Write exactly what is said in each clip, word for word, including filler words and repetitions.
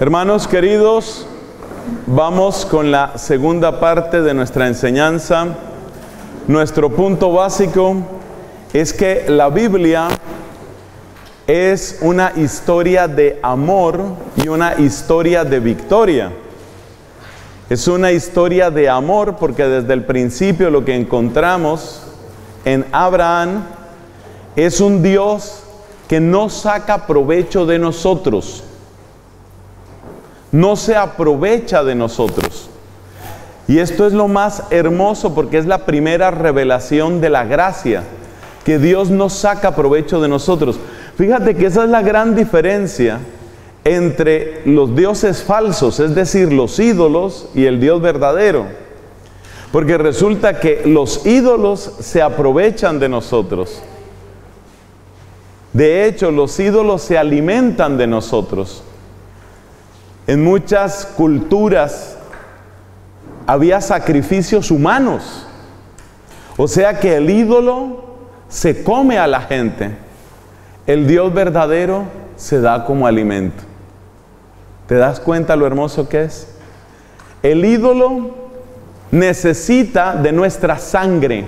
Hermanos queridos, vamos con la segunda parte de nuestra enseñanza. Nuestro punto básico es que la Biblia es una historia de amor y una historia de victoria. Es una historia de amor porque desde el principio lo que encontramos en Abraham es un Dios que no saca provecho de nosotros. No se aprovecha de nosotros. Y esto es lo más hermoso porque es la primera revelación de la gracia, que Dios no saca provecho de nosotros. Fíjate que esa es la gran diferencia entre los dioses falsos, es decir, los ídolos, y el Dios verdadero. Porque resulta que los ídolos se aprovechan de nosotros. De hecho, los ídolos se alimentan de nosotros. En muchas culturas había sacrificios humanos. O sea que el ídolo se come a la gente. El Dios verdadero se da como alimento. ¿Te das cuenta lo hermoso que es? El ídolo necesita de nuestra sangre.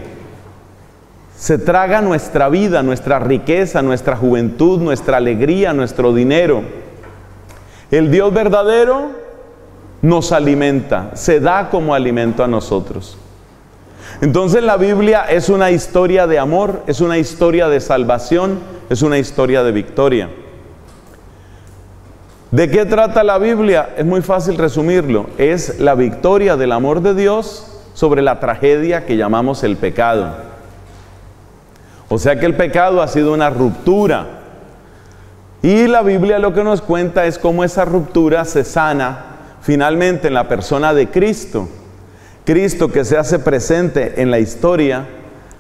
Se traga nuestra vida, nuestra riqueza, nuestra juventud, nuestra alegría, nuestro dinero. El Dios verdadero nos alimenta, se da como alimento a nosotros. Entonces la Biblia es una historia de amor, es una historia de salvación, es una historia de victoria. ¿De qué trata la Biblia? Es muy fácil resumirlo. Es la victoria del amor de Dios sobre la tragedia que llamamos el pecado. O sea que el pecado ha sido una ruptura. Y la Biblia lo que nos cuenta es cómo esa ruptura se sana finalmente en la persona de Cristo. Cristo que se hace presente en la historia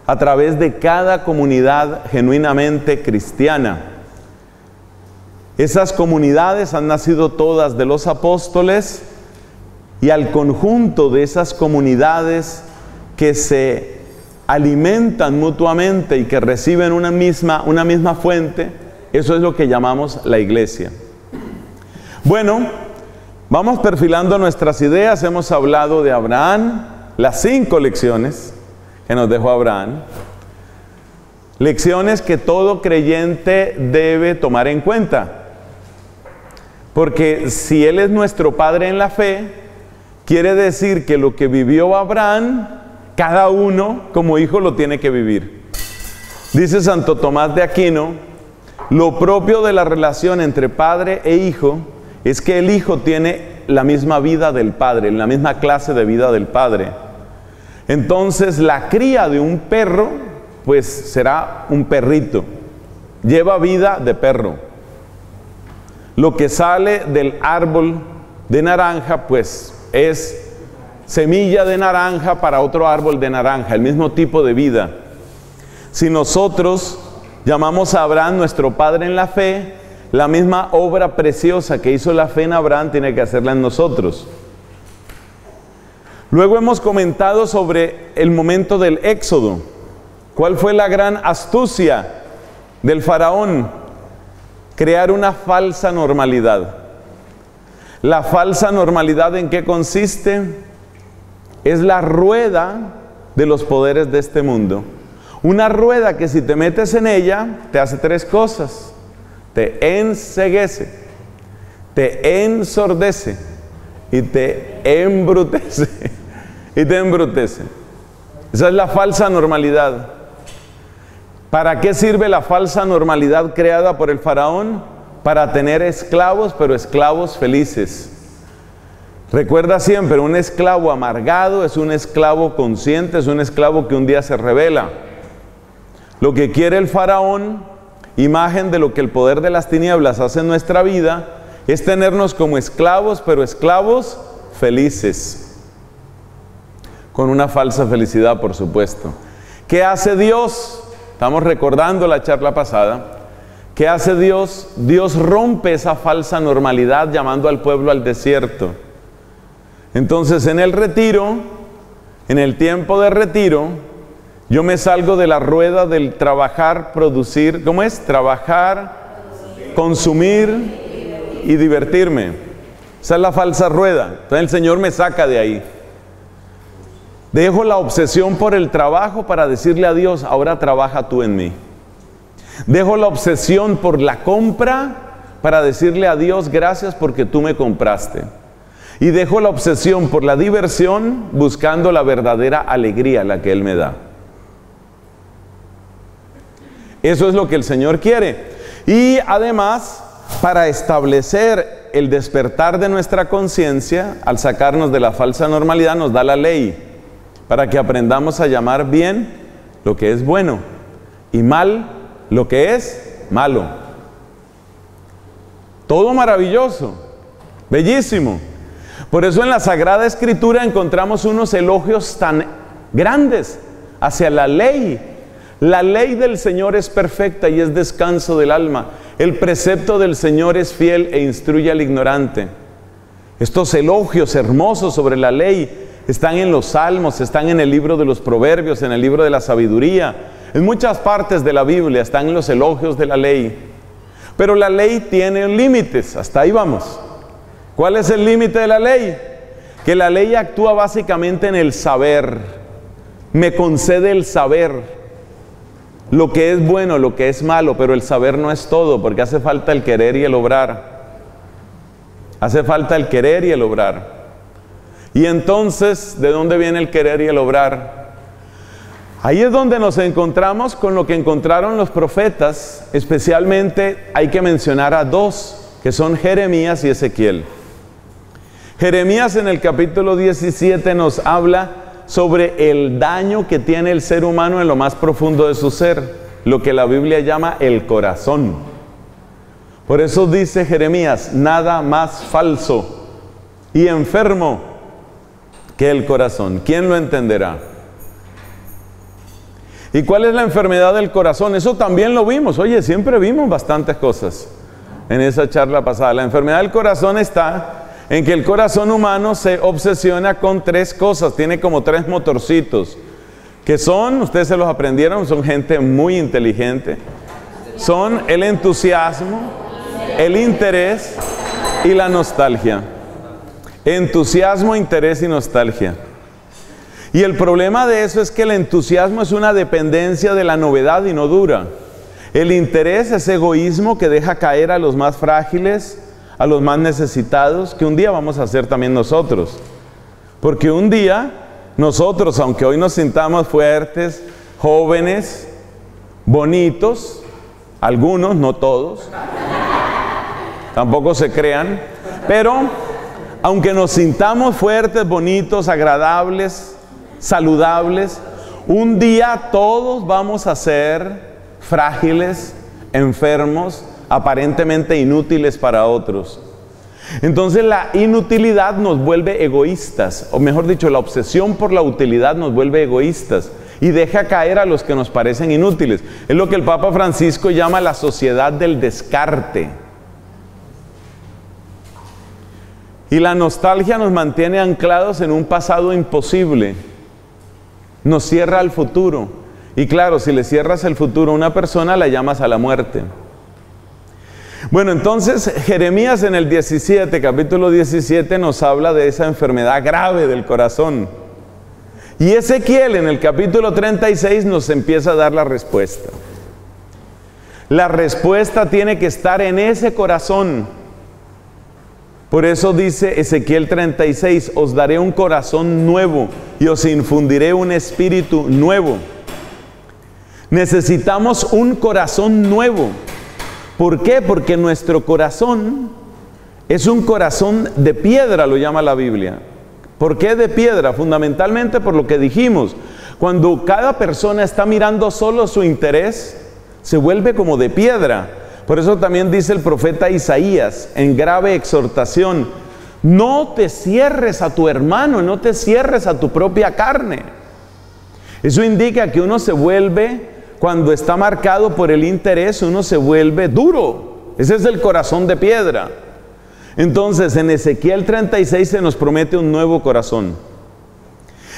a través de cada comunidad genuinamente cristiana. Esas comunidades han nacido todas de los apóstoles, y al conjunto de esas comunidades que se alimentan mutuamente y que reciben una misma, una misma fuente, eso es lo que llamamos la iglesia. Bueno, vamos perfilando nuestras ideas. Hemos hablado de Abraham, las cinco lecciones que nos dejó Abraham. Lecciones que todo creyente debe tomar en cuenta. Porque si él es nuestro padre en la fe, quiere decir que lo que vivió Abraham, cada uno como hijo lo tiene que vivir. Dice Santo Tomás de Aquino: lo propio de la relación entre padre e hijo es que el hijo tiene la misma vida del padre, la misma clase de vida del padre. Entonces la cría de un perro, pues será un perrito. Lleva vida de perro. Lo que sale del árbol de naranja, pues es semilla de naranja para otro árbol de naranja, el mismo tipo de vida. Si nosotros llamamos a Abraham nuestro padre en la fe, la misma obra preciosa que hizo la fe en Abraham tiene que hacerla en nosotros. Luego hemos comentado sobre el momento del éxodo. ¿Cuál fue la gran astucia del faraón? Crear una falsa normalidad. ¿La falsa normalidad en qué consiste? Es la rueda de los poderes de este mundo. Una rueda que si te metes en ella, te hace tres cosas. Te enceguece, te ensordece y te embrutece. Y te embrutece. Esa es la falsa normalidad. ¿Para qué sirve la falsa normalidad creada por el faraón? Para tener esclavos, pero esclavos felices. Recuerda siempre, un esclavo amargado es un esclavo consciente, es un esclavo que un día se rebela. Lo que quiere el faraón, imagen de lo que el poder de las tinieblas hace en nuestra vida, es tenernos como esclavos, pero esclavos felices. Con una falsa felicidad, por supuesto. ¿Qué hace Dios? Estamos recordando la charla pasada. ¿Qué hace Dios? Dios rompe esa falsa normalidad llamando al pueblo al desierto. Entonces, en el retiro, en el tiempo de retiro, yo me salgo de la rueda del trabajar, producir. ¿Cómo es? Trabajar, consumir y divertirme. Esa es la falsa rueda. Entonces el Señor me saca de ahí. Dejo la obsesión por el trabajo para decirle a Dios, ahora trabaja tú en mí. Dejo la obsesión por la compra para decirle a Dios, gracias porque tú me compraste. Y dejo la obsesión por la diversión buscando la verdadera alegría, la que Él me da. Eso es lo que el Señor quiere. Y además, para establecer el despertar de nuestra conciencia, al sacarnos de la falsa normalidad, nos da la ley. Para que aprendamos a llamar bien lo que es bueno y mal lo que es malo. Todo maravilloso, bellísimo. Por eso en la Sagrada Escritura encontramos unos elogios tan grandes hacia la ley. La ley del Señor es perfecta y es descanso del alma. El precepto del Señor es fiel e instruye al ignorante. Estos elogios hermosos sobre la ley están en los Salmos, están en el libro de los Proverbios, en el libro de la Sabiduría. En muchas partes de la Biblia están los elogios de la ley. Pero la ley tiene límites, hasta ahí vamos. ¿Cuál es el límite de la ley? Que la ley actúa básicamente en el saber. Me concede el saber. Lo que es bueno, lo que es malo, pero el saber no es todo, porque hace falta el querer y el obrar. Hace falta el querer y el obrar. Y entonces, ¿de dónde viene el querer y el obrar? Ahí es donde nos encontramos con lo que encontraron los profetas. Especialmente hay que mencionar a dos, que son Jeremías y Ezequiel. Jeremías en el capítulo diecisiete nos habla sobre el daño que tiene el ser humano en lo más profundo de su ser, lo que la Biblia llama el corazón. Por eso dice Jeremías, nada más falso y enfermo que el corazón. ¿Quién lo entenderá? ¿Y cuál es la enfermedad del corazón? Eso también lo vimos. Oye, siempre vimos bastantes cosas en esa charla pasada. La enfermedad del corazón está en que el corazón humano se obsesiona con tres cosas. Tiene como tres motorcitos. Que son, ustedes se los aprendieron, son gente muy inteligente. Son el entusiasmo, el interés y la nostalgia. Entusiasmo, interés y nostalgia. Y el problema de eso es que el entusiasmo es una dependencia de la novedad y no dura. El interés es egoísmo que deja caer a los más frágiles, a los más necesitados, que un día vamos a hacer también nosotros. Porque un día nosotros, aunque hoy nos sintamos fuertes, jóvenes, bonitos, algunos, no todos, tampoco se crean, pero aunque nos sintamos fuertes, bonitos, agradables, saludables, un día todos vamos a ser frágiles, enfermos, aparentemente inútiles para otros. Entonces la inutilidad nos vuelve egoístas, o mejor dicho, la obsesión por la utilidad nos vuelve egoístas y deja caer a los que nos parecen inútiles. Es lo que el Papa Francisco llama la sociedad del descarte. Y la nostalgia nos mantiene anclados en un pasado imposible. Nos cierra al futuro. Y claro, si le cierras el futuro a una persona, la llamas a la muerte. Bueno, entonces, Jeremías en el diecisiete, capítulo diecisiete, nos habla de esa enfermedad grave del corazón. Y Ezequiel en el capítulo treinta y seis nos empieza a dar la respuesta. La respuesta tiene que estar en ese corazón. Por eso dice Ezequiel treinta y seis, os daré un corazón nuevo y os infundiré un espíritu nuevo. Necesitamos un corazón nuevo. ¿Por qué? Porque nuestro corazón es un corazón de piedra, lo llama la Biblia. ¿Por qué de piedra? Fundamentalmente por lo que dijimos. Cuando cada persona está mirando solo su interés, se vuelve como de piedra. Por eso también dice el profeta Isaías en grave exhortación: no te cierres a tu hermano, no te cierres a tu propia carne. Eso indica que uno se vuelve, cuando está marcado por el interés, uno se vuelve duro. Ese es el corazón de piedra. Entonces, en Ezequiel treinta y seis se nos promete un nuevo corazón.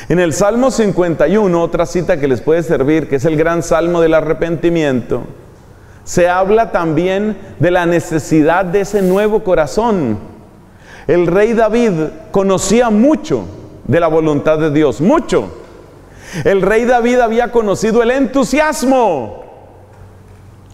En el Salmo cincuenta y uno, otra cita que les puede servir, que es el gran Salmo del arrepentimiento, se habla también de la necesidad de ese nuevo corazón. El rey David conocía mucho de la voluntad de Dios, mucho. El rey David había conocido el entusiasmo.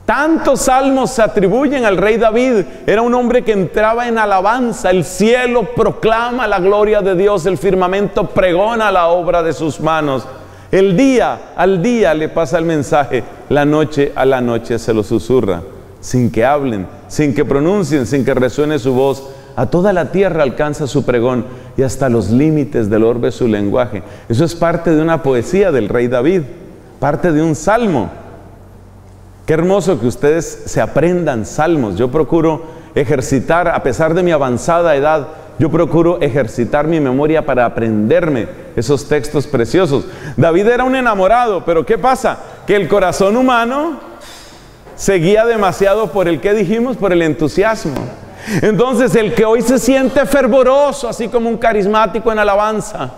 Tantos salmos se atribuyen al rey David. Era un hombre que entraba en alabanza. El cielo proclama la gloria de Dios. El firmamento pregona la obra de sus manos. El día al día le pasa el mensaje. La noche a la noche se lo susurra. Sin que hablen, sin que pronuncien, sin que resuene su voz. A toda la tierra alcanza su pregón y hasta los límites del orbe su lenguaje. Eso es parte de una poesía del rey David. Parte de un salmo. Qué hermoso que ustedes se aprendan salmos. Yo procuro ejercitar, a pesar de mi avanzada edad, yo procuro ejercitar mi memoria para aprenderme esos textos preciosos. David era un enamorado, pero ¿qué pasa? Que el corazón humano se guía demasiado por el que dijimos, por el entusiasmo. Entonces, el que hoy se siente fervoroso, así como un carismático en alabanza,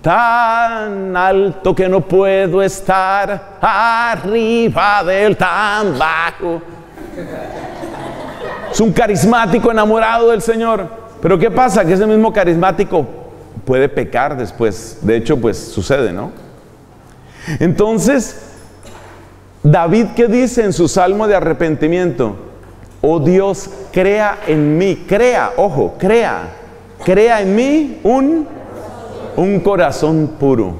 tan alto que no puedo estar, arriba del tan bajo. Es un carismático enamorado del Señor. Pero ¿qué pasa? Que ese mismo carismático puede pecar después. De hecho, pues sucede, ¿no? Entonces, David, ¿qué dice en su salmo de arrepentimiento? Oh Dios, crea en mí, crea, ojo, crea, crea en mí un... un corazón puro.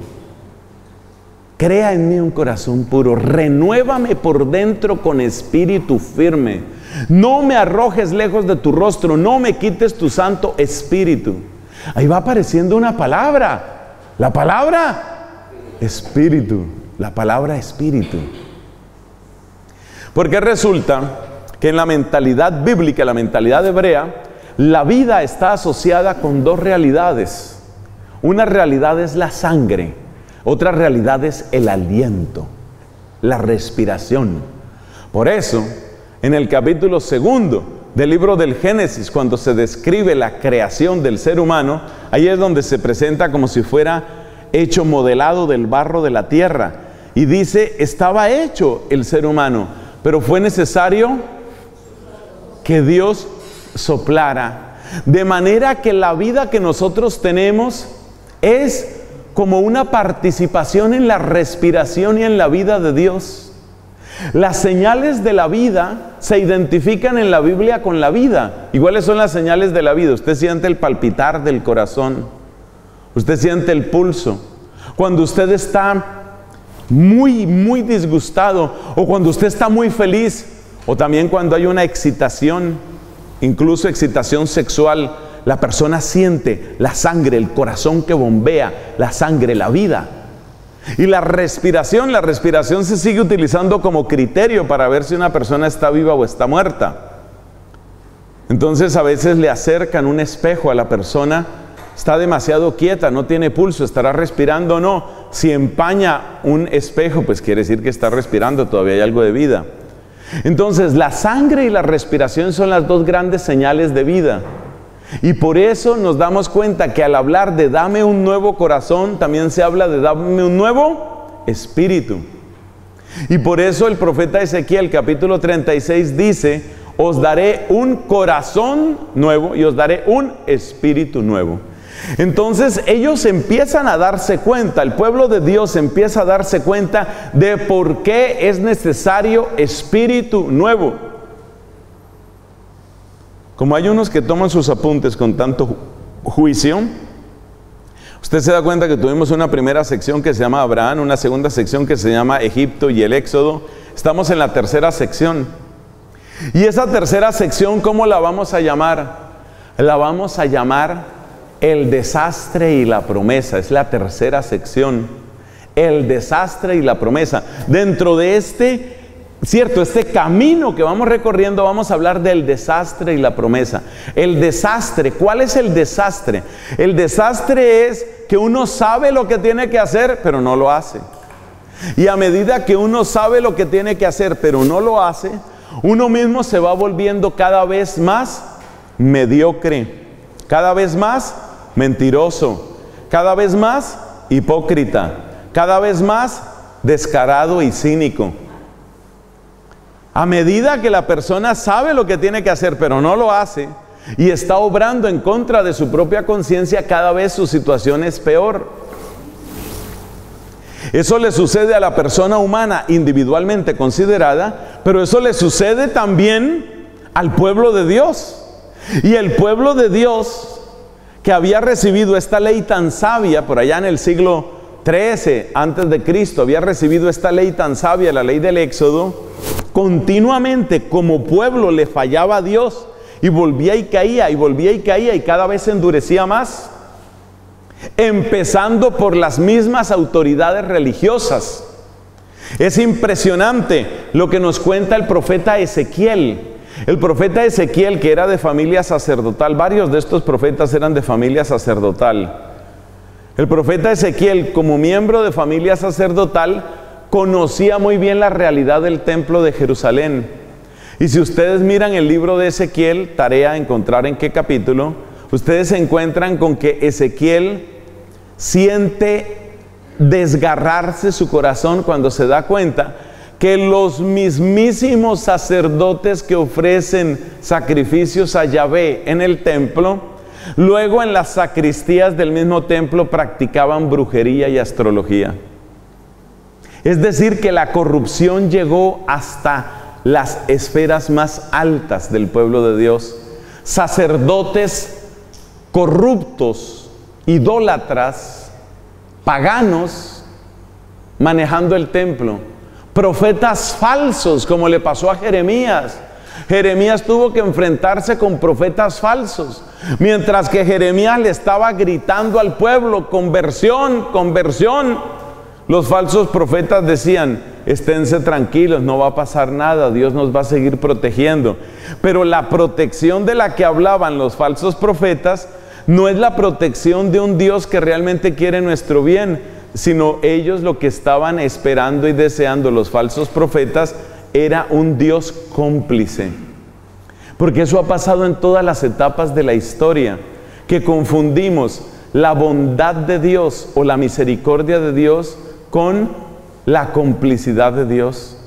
Crea en mí un corazón puro. Renuévame por dentro con espíritu firme. No me arrojes lejos de tu rostro. No me quites tu santo espíritu. Ahí va apareciendo una palabra. La palabra espíritu. La palabra espíritu. Porque resulta que en la mentalidad bíblica, la mentalidad hebrea, la vida está asociada con dos realidades. Una realidad es la sangre, otra realidad es el aliento, la respiración. Por eso, en el capítulo segundo del libro del Génesis, cuando se describe la creación del ser humano, ahí es donde se presenta como si fuera hecho modelado del barro de la tierra. Y dice, estaba hecho el ser humano, pero fue necesario que Dios soplara. De manera que la vida que nosotros tenemos es como una participación en la respiración y en la vida de Dios. Las señales de la vida se identifican en la Biblia con la vida. ¿Y cuáles son las señales de la vida? Usted siente el palpitar del corazón. Usted siente el pulso. Cuando usted está muy, muy disgustado, o cuando usted está muy feliz, o también cuando hay una excitación, incluso excitación sexual, la persona siente la sangre, el corazón que bombea, la sangre, la vida. Y la respiración, la respiración se sigue utilizando como criterio para ver si una persona está viva o está muerta. Entonces a veces le acercan un espejo a la persona, está demasiado quieta, no tiene pulso, estará respirando o no. Si empaña un espejo, pues quiere decir que está respirando, todavía hay algo de vida. Entonces, la sangre y la respiración son las dos grandes señales de vida. Y por eso nos damos cuenta que al hablar de dame un nuevo corazón, también se habla de dame un nuevo espíritu. Y por eso el profeta Ezequiel, capítulo treinta y seis, dice: os daré un corazón nuevo y os daré un espíritu nuevo. Entonces ellos empiezan a darse cuenta, el pueblo de Dios empieza a darse cuenta de por qué es necesario espíritu nuevo. Como hay unos que toman sus apuntes con tanto ju juicio, usted se da cuenta que tuvimos una primera sección que se llama Abraham, una segunda sección que se llama Egipto y el Éxodo. Estamos en la tercera sección. Y esa tercera sección, ¿cómo la vamos a llamar? La vamos a llamar El desastre y la promesa. Es la tercera sección. El desastre y la promesa. Dentro de este Cierto, este camino que vamos recorriendo, vamos a hablar del desastre y la promesa. El desastre, ¿cuál es el desastre? El desastre es que uno sabe lo que tiene que hacer, pero no lo hace. Y a medida que uno sabe lo que tiene que hacer, pero no lo hace, uno mismo se va volviendo cada vez más mediocre, cada vez más mentiroso, cada vez más hipócrita, cada vez más descarado y cínico. A medida que la persona sabe lo que tiene que hacer, pero no lo hace, y está obrando en contra de su propia conciencia, cada vez su situación es peor. Eso le sucede a la persona humana individualmente considerada, pero eso le sucede también al pueblo de Dios. Y el pueblo de Dios, que había recibido esta ley tan sabia, por allá en el siglo trece antes de Cristo, había recibido esta ley tan sabia, la ley del Éxodo, continuamente como pueblo le fallaba a Dios y volvía y caía y volvía y caía y cada vez se endurecía más, empezando por las mismas autoridades religiosas. Es impresionante lo que nos cuenta el profeta Ezequiel. El profeta Ezequiel, que era de familia sacerdotal, varios de estos profetas eran de familia sacerdotal. El profeta Ezequiel, como miembro de familia sacerdotal, conocía muy bien la realidad del templo de Jerusalén. Y si ustedes miran el libro de Ezequiel, tarea encontrar en qué capítulo, ustedes se encuentran con que Ezequiel siente desgarrarse su corazón cuando se da cuenta que los mismísimos sacerdotes que ofrecen sacrificios a Yahvé en el templo, luego en las sacristías del mismo templo practicaban brujería y astrología. Es decir, que la corrupción llegó hasta las esferas más altas del pueblo de Dios. Sacerdotes corruptos, idólatras, paganos, manejando el templo. Profetas falsos, como le pasó a Jeremías. Jeremías tuvo que enfrentarse con profetas falsos. Mientras que Jeremías le estaba gritando al pueblo, conversión, conversión. Los falsos profetas decían, esténse tranquilos, no va a pasar nada, Dios nos va a seguir protegiendo. Pero la protección de la que hablaban los falsos profetas no es la protección de un Dios que realmente quiere nuestro bien, sino ellos lo que estaban esperando y deseando los falsos profetas era un Dios cómplice. Porque eso ha pasado en todas las etapas de la historia, que confundimos la bondad de Dios o la misericordia de Dios con la complicidad de Dios.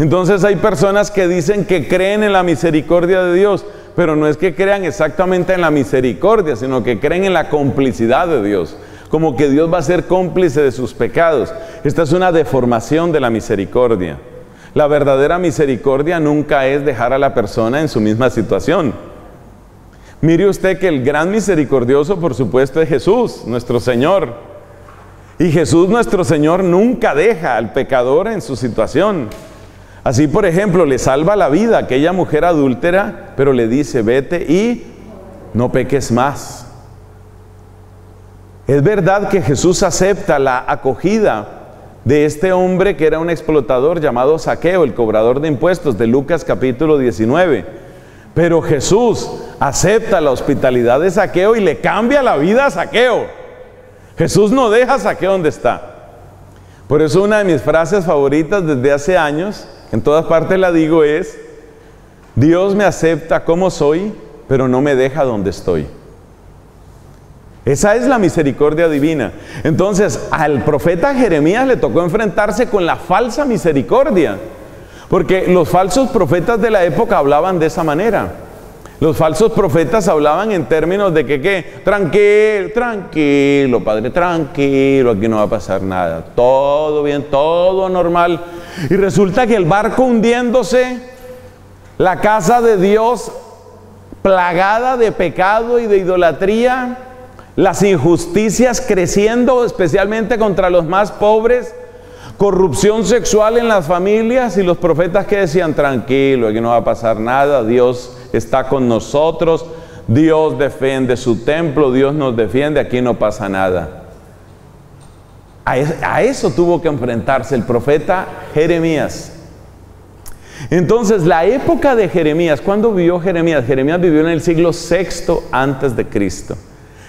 Entonces hay personas que dicen que creen en la misericordia de Dios, pero no es que crean exactamente en la misericordia, sino que creen en la complicidad de Dios, como que Dios va a ser cómplice de sus pecados. Esta es una deformación de la misericordia. La verdadera misericordia nunca es dejar a la persona en su misma situación. Mire usted que el gran misericordioso, por supuesto, es Jesús, nuestro Señor. Y Jesús nuestro Señor nunca deja al pecador en su situación. Así, por ejemplo, le salva la vida a aquella mujer adúltera, pero le dice, vete y no peques más. Es verdad que Jesús acepta la acogida de este hombre que era un explotador llamado Zaqueo, el cobrador de impuestos, de Lucas capítulo diecinueve. Pero Jesús acepta la hospitalidad de Zaqueo y le cambia la vida a Zaqueo. Jesús no deja a Zaqueo donde está. Por eso una de mis frases favoritas desde hace años, en todas partes la digo, es: Dios me acepta como soy, pero no me deja donde estoy. Esa es la misericordia divina. Entonces, al profeta Jeremías le tocó enfrentarse con la falsa misericordia, porque los falsos profetas de la época hablaban de esa manera. Los falsos profetas hablaban en términos de que, ¿qué? Tranquilo, tranquilo, padre, tranquilo, aquí no va a pasar nada. Todo bien, todo normal. Y resulta que el barco hundiéndose, la casa de Dios plagada de pecado y de idolatría, las injusticias creciendo, especialmente contra los más pobres, corrupción sexual en las familias, y los profetas que decían, tranquilo, aquí no va a pasar nada, Dios está con nosotros, Dios defiende su templo, Dios nos defiende, aquí no pasa nada. A eso tuvo que enfrentarse el profeta Jeremías. Entonces, la época de Jeremías, ¿cuándo vivió Jeremías? Jeremías vivió en el siglo sexto antes de Cristo.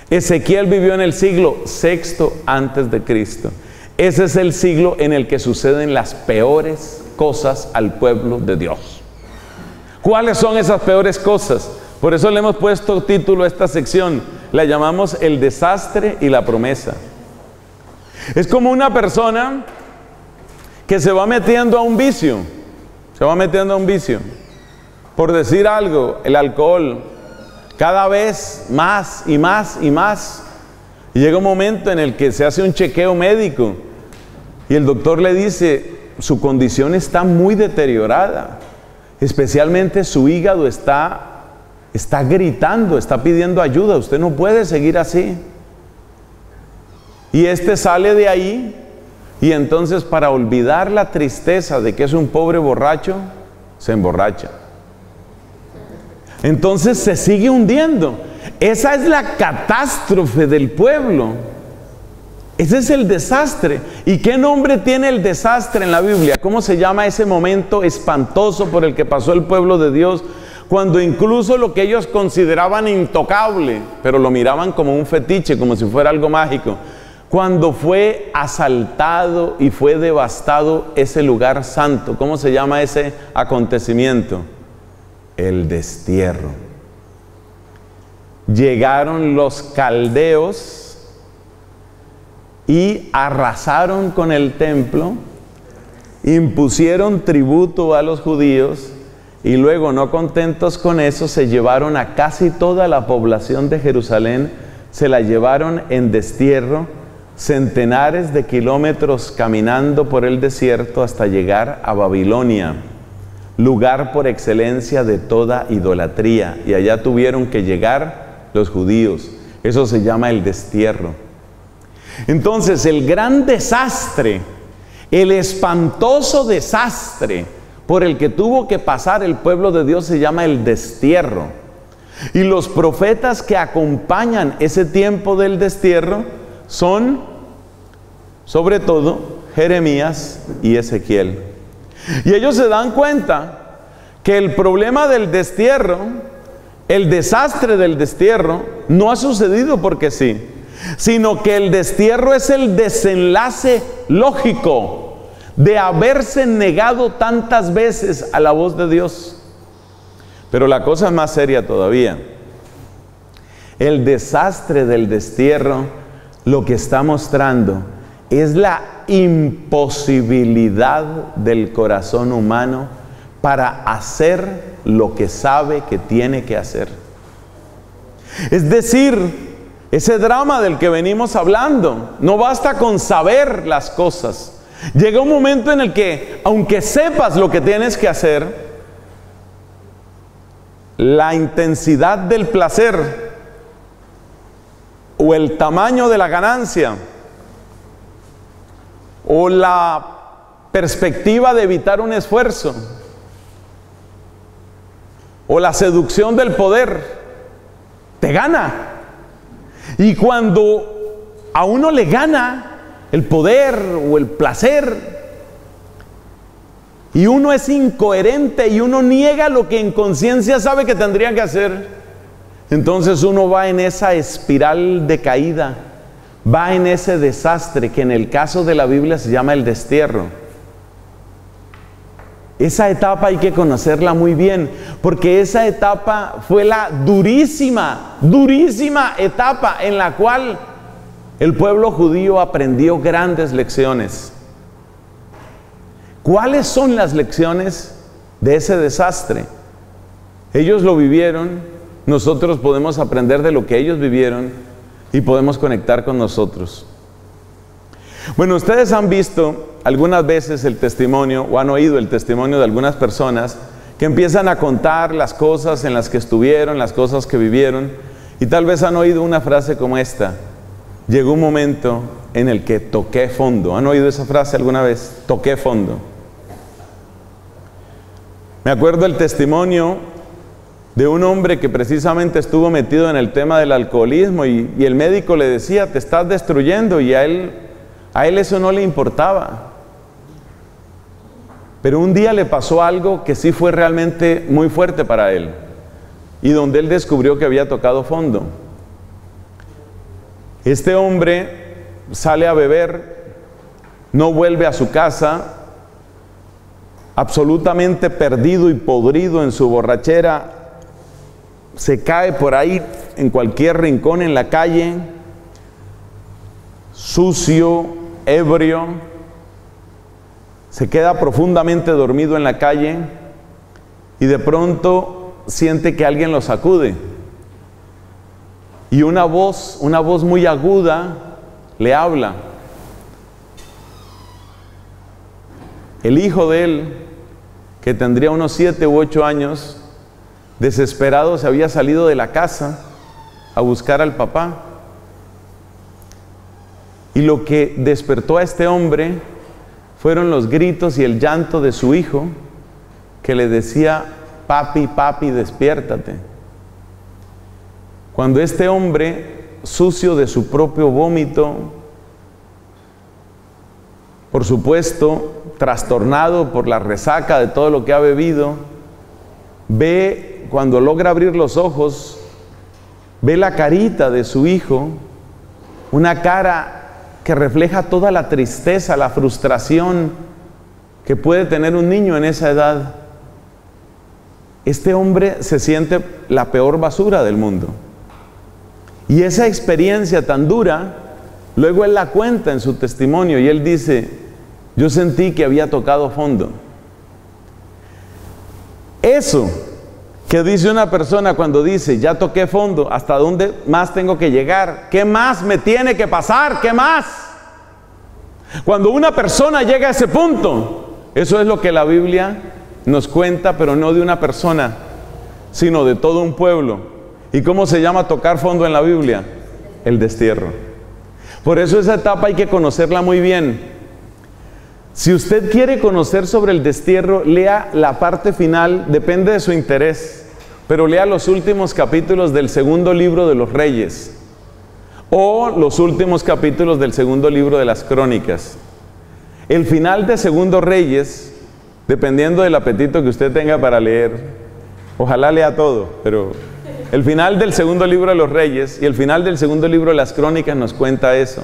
Ezequiel vivió en el siglo sexto antes de Cristo. Ese es el siglo en el que suceden las peores cosas al pueblo de Dios. ¿Cuáles son esas peores cosas? Por eso le hemos puesto título a esta sección. La llamamos el desastre y la promesa. Es como una persona que se va metiendo a un vicio. Se va metiendo a un vicio. Por decir algo, el alcohol, cada vez más y más y más. Y llega un momento en el que se hace un chequeo médico y el doctor le dice, su condición está muy deteriorada, especialmente su hígado está, está gritando, está pidiendo ayuda, usted no puede seguir así. Y este sale de ahí y entonces, para olvidar la tristeza de que es un pobre borracho, se emborracha. Entonces se sigue hundiendo. Esa es la catástrofe del pueblo. Ese es el desastre. ¿Y qué nombre tiene el desastre en la Biblia? ¿Cómo se llama ese momento espantoso por el que pasó el pueblo de Dios? Cuando incluso lo que ellos consideraban intocable, pero lo miraban como un fetiche, como si fuera algo mágico. Cuando fue asaltado y fue devastado ese lugar santo. ¿Cómo se llama ese acontecimiento? El destierro. Llegaron los caldeos y arrasaron con el templo, impusieron tributo a los judíos y luego, no contentos con eso, se llevaron a casi toda la población de Jerusalén, se la llevaron en destierro, centenares de kilómetros caminando por el desierto hasta llegar a Babilonia, lugar por excelencia de toda idolatría, y allá tuvieron que llegar los judíos. Eso se llama el destierro. Entonces, el gran desastre, el espantoso desastre por el que tuvo que pasar el pueblo de Dios se llama el destierro. Y los profetas que acompañan ese tiempo del destierro son, sobre todo, Jeremías y Ezequiel. Y ellos se dan cuenta que el problema del destierro, el desastre del destierro, no ha sucedido porque sí, sino que el destierro es el desenlace lógico de haberse negado tantas veces a la voz de Dios. Pero la cosa es más seria todavía. El desastre del destierro lo que está mostrando es la imposibilidad del corazón humano para hacer lo que sabe que tiene que hacer. Es decir, ese drama del que venimos hablando, no basta con saber las cosas. Llega un momento en el que, aunque sepas lo que tienes que hacer, la intensidad del placer o el tamaño de la ganancia o la perspectiva de evitar un esfuerzo o la seducción del poder te gana. Y cuando a uno le gana el poder o el placer y uno es incoherente y uno niega lo que en conciencia sabe que tendría que hacer, entonces uno va en esa espiral de caída, va en ese desastre que en el caso de la Biblia se llama el destierro. Esa etapa hay que conocerla muy bien, porque esa etapa fue la durísima, durísima etapa en la cual el pueblo judío aprendió grandes lecciones. ¿Cuáles son las lecciones de ese desastre? Ellos lo vivieron, nosotros podemos aprender de lo que ellos vivieron y podemos conectar con nosotros. Bueno, ustedes han visto algunas veces el testimonio o han oído el testimonio de algunas personas que empiezan a contar las cosas en las que estuvieron, las cosas que vivieron, y tal vez han oído una frase como esta: llegó un momento en el que toqué fondo. ¿Han oído esa frase alguna vez? Toqué fondo. Me acuerdo el testimonio de un hombre que precisamente estuvo metido en el tema del alcoholismo y, y el médico le decía, te estás destruyendo, y a él, a él eso no le importaba. Pero un día le pasó algo que sí fue realmente muy fuerte para él, y donde él descubrió que había tocado fondo. Este hombre sale a beber, no vuelve a su casa, absolutamente perdido y podrido en su borrachera, se cae por ahí en cualquier rincón en la calle, sucio, ebrio, se queda profundamente dormido en la calle y de pronto siente que alguien lo sacude. Y una voz, una voz muy aguda le habla. El hijo de él, que tendría unos siete u ocho años, desesperado se había salido de la casa a buscar al papá. Y lo que despertó a este hombre fueron los gritos y el llanto de su hijo, que le decía: papi, papi, despiértate. Cuando este hombre, sucio de su propio vómito, por supuesto, trastornado por la resaca de todo lo que ha bebido, ve, cuando logra abrir los ojos, ve la carita de su hijo, una cara que refleja toda la tristeza, la frustración que puede tener un niño en esa edad. Este hombre se siente la peor basura del mundo. Y esa experiencia tan dura, luego él la cuenta en su testimonio y él dice: yo sentí que había tocado fondo. Eso que dice una persona cuando dice: ya toqué fondo, ¿hasta dónde más tengo que llegar? ¿Qué más me tiene que pasar? ¿Qué más? Cuando una persona llega a ese punto, eso es lo que la Biblia nos cuenta, pero no de una persona, sino de todo un pueblo. ¿Y cómo se llama tocar fondo en la Biblia? El destierro. Por eso esa etapa hay que conocerla muy bien. Si usted quiere conocer sobre el destierro, lea la parte final, depende de su interés, pero lea los últimos capítulos del segundo libro de los Reyes o los últimos capítulos del segundo libro de las Crónicas. El final de Segundo Reyes, dependiendo del apetito que usted tenga para leer, ojalá lea todo, pero el final del segundo libro de los Reyes y el final del segundo libro de las Crónicas nos cuenta eso.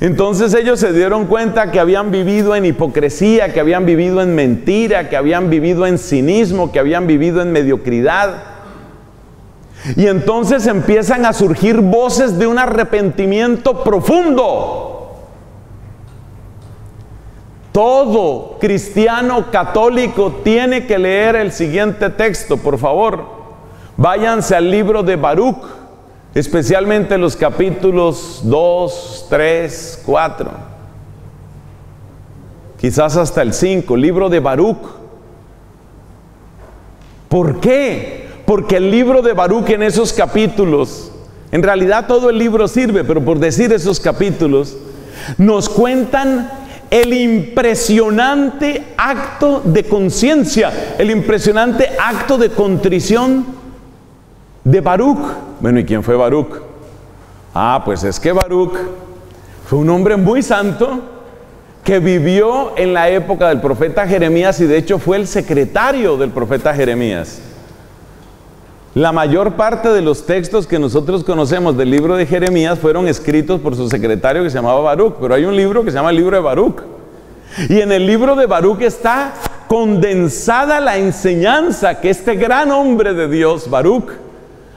Entonces ellos se dieron cuenta que habían vivido en hipocresía, que habían vivido en mentira, que habían vivido en cinismo, que habían vivido en mediocridad. Y entonces empiezan a surgir voces de un arrepentimiento profundo. Todo cristiano católico tiene que leer el siguiente texto, por favor. Váyanse al libro de Baruch, especialmente los capítulos dos, tres, cuatro, quizás hasta el cinco, libro de Baruch. ¿Por qué? Porque el libro de Baruch en esos capítulos, en realidad todo el libro sirve, pero por decir esos capítulos, nos cuentan el impresionante acto de conciencia, el impresionante acto de contrición de Baruch. Bueno, ¿y quién fue Baruch? Ah, pues es que Baruch fue un hombre muy santo que vivió en la época del profeta Jeremías y de hecho fue el secretario del profeta Jeremías. La mayor parte de los textos que nosotros conocemos del libro de Jeremías fueron escritos por su secretario que se llamaba Baruch, pero hay un libro que se llama el libro de Baruch. Y en el libro de Baruch está condensada la enseñanza que este gran hombre de Dios, Baruch,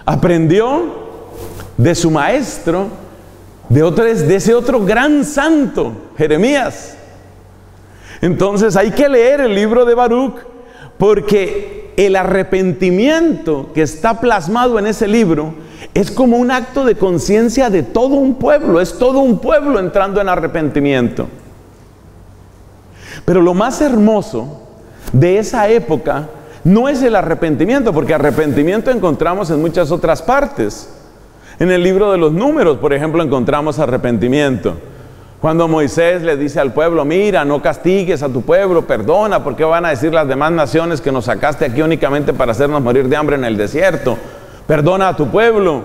aprendió de su maestro, de, otro, de ese otro gran santo, Jeremías. Entonces hay que leer el libro de Baruch, porque el arrepentimiento que está plasmado en ese libro es como un acto de conciencia de todo un pueblo, es todo un pueblo entrando en arrepentimiento. Pero lo más hermoso de esa época no es el arrepentimiento, porque arrepentimiento encontramos en muchas otras partes. En el libro de los Números, por ejemplo, encontramos arrepentimiento. Cuando Moisés le dice al pueblo: mira, no castigues a tu pueblo, perdona, porque van a decir las demás naciones que nos sacaste aquí únicamente para hacernos morir de hambre en el desierto. Perdona a tu pueblo.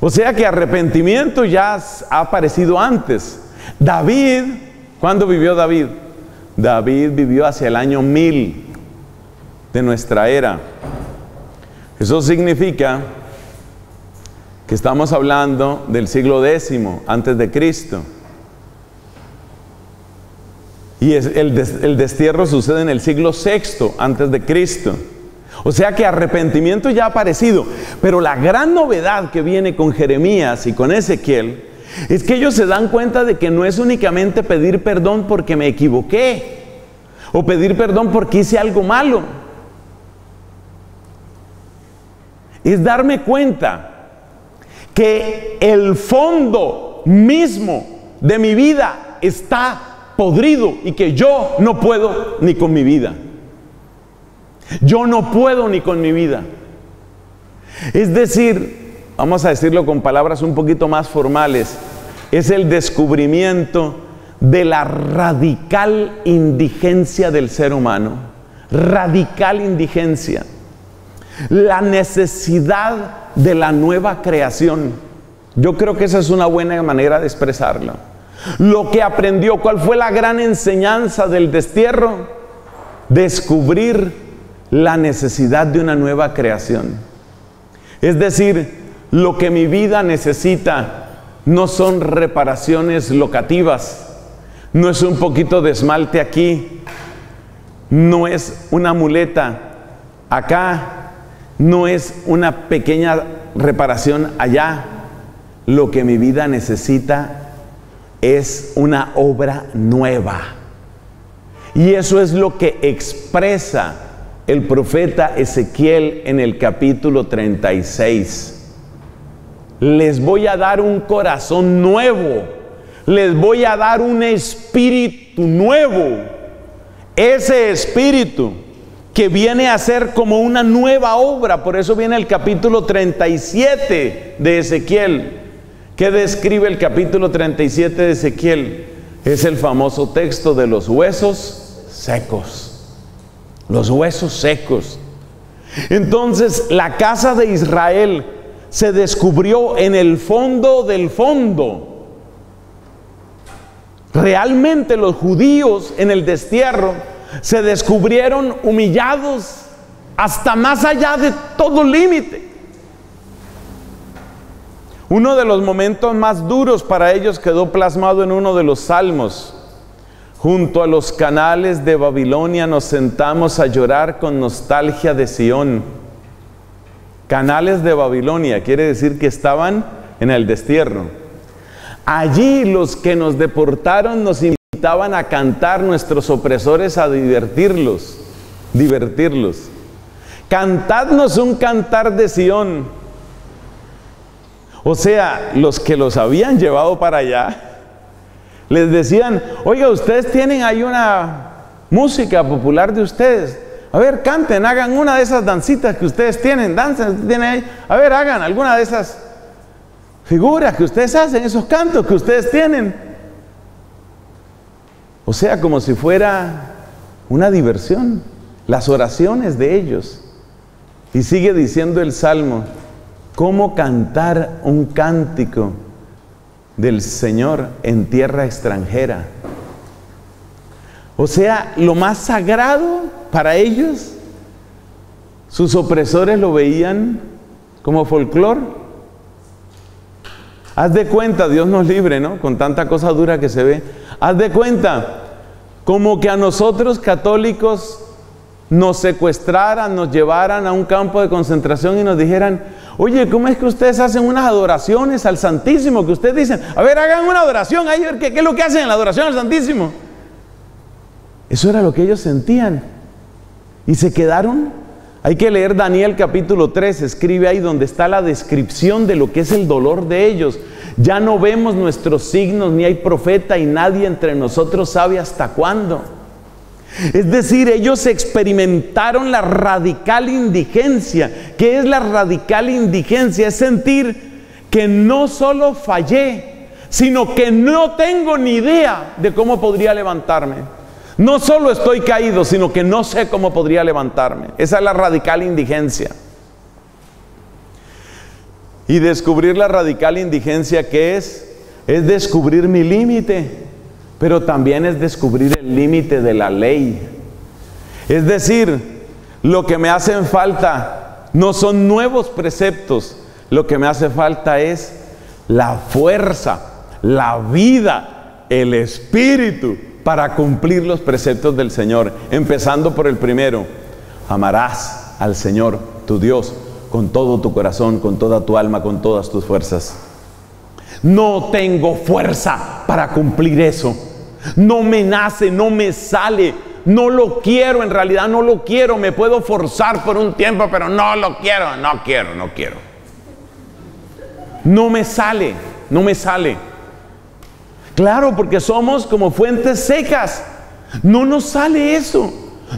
O sea que arrepentimiento ya ha aparecido antes. David, ¿cuándo vivió David? David vivió hacia el año mil de nuestra era. Eso significa que estamos hablando del siglo décimo antes de Cristo. Y es, el, des, el destierro sucede en el siglo sexto antes de Cristo. O sea que arrepentimiento ya ha aparecido. Pero la gran novedad que viene con Jeremías y con Ezequiel es que ellos se dan cuenta de que no es únicamente pedir perdón porque me equivoqué o pedir perdón porque hice algo malo. Es darme cuenta que el fondo mismo de mi vida está podrido y que yo no puedo ni con mi vida. Yo no puedo ni con mi vida. Es decir, vamos a decirlo con palabras un poquito más formales, es el descubrimiento de la radical indigencia del ser humano. Radical indigencia. La necesidad de la nueva creación. Yo creo que esa es una buena manera de expresarlo. Lo que aprendió, ¿cuál fue la gran enseñanza del destierro? Descubrir la necesidad de una nueva creación. Es decir, lo que mi vida necesita no son reparaciones locativas, no es un poquito de esmalte aquí, no es una muleta acá, no es una pequeña reparación allá. Lo que mi vida necesita es una obra nueva. Y eso es lo que expresa el profeta Ezequiel en el capítulo treinta y seis. Les voy a dar un corazón nuevo, les voy a dar un espíritu nuevo. Ese espíritu que viene a ser como una nueva obra, por eso viene el capítulo treinta y siete de Ezequiel. ¿Qué describe el capítulo treinta y siete de Ezequiel? Es el famoso texto de los huesos secos. Los huesos secos. Entonces la casa de Israel se descubrió en el fondo del fondo. Realmente los judíos en el destierro se descubrieron humillados hasta más allá de todo límite. Uno de los momentos más duros para ellos quedó plasmado en uno de los salmos. Junto a los canales de Babilonia nos sentamos a llorar con nostalgia de Sión. Canales de Babilonia, quiere decir que estaban en el destierro. Allí los que nos deportaron nos invitaban a cantar, nuestros opresores a divertirlos, divertirlos. Cantadnos un cantar de Sión. O sea, los que los habían llevado para allá les decían, oiga, ustedes tienen ahí una música popular de ustedes. A ver, canten, hagan una de esas dancitas que ustedes tienen, danzas, tienen ahí. A ver, hagan alguna de esas figuras que ustedes hacen, esos cantos que ustedes tienen. O sea, como si fuera una diversión, las oraciones de ellos. Y sigue diciendo el Salmo, ¿cómo cantar un cántico del Señor en tierra extranjera? O sea, lo más sagrado para ellos, sus opresores lo veían como folclor. Haz de cuenta, Dios nos libre, ¿no? Con tanta cosa dura que se ve. Haz de cuenta, como que a nosotros católicos nos secuestraran, nos llevaran a un campo de concentración y nos dijeran, oye, ¿cómo es que ustedes hacen unas adoraciones al Santísimo? Que ustedes dicen, a ver, hagan una adoración, a ver, ¿qué, qué es lo que hacen en la adoración al Santísimo? Eso era lo que ellos sentían. Y se quedaron. Hay que leer Daniel capítulo tres, escribe ahí donde está la descripción de lo que es el dolor de ellos. Ya no vemos nuestros signos, ni hay profeta, y nadie entre nosotros sabe hasta cuándo. Es decir, ellos experimentaron la radical indigencia. ¿Qué es la radical indigencia? Es sentir que no solo fallé, sino que no tengo ni idea de cómo podría levantarme. No solo estoy caído, sino que no sé cómo podría levantarme. Esa es la radical indigencia. Y descubrir la radical indigencia, ¿qué es? Es descubrir mi límite. pero también es descubrir el límite de la ley. Es decir, lo que me hacen falta no son nuevos preceptos, lo que me hace falta es la fuerza, la vida, el espíritu para cumplir los preceptos del Señor. Empezando por el primero: amarás al Señor tu Dios con todo tu corazón, con toda tu alma, con todas tus fuerzas. No tengo fuerza para cumplir eso. No me nace, no me sale. No lo quiero, en realidad no lo quiero. Me puedo forzar por un tiempo, pero no lo quiero, no quiero, no quiero. No me sale, no me sale. Claro, porque somos como fuentes secas. No nos sale eso.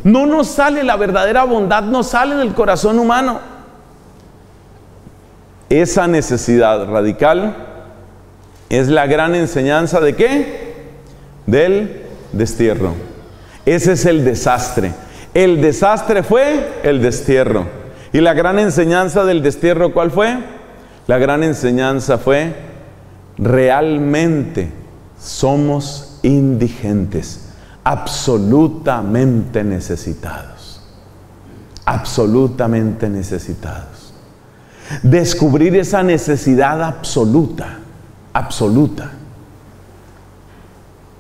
No nos sale la verdadera bondad, no sale del corazón humano. Esa necesidad radical es la gran enseñanza de ¿qué? Del destierro. Ese es el desastre. El desastre fue el destierro. ¿Y la gran enseñanza del destierro cuál fue? La gran enseñanza fue: realmente somos indigentes, absolutamente necesitados. Absolutamente necesitados. Descubrir esa necesidad absoluta, absoluta.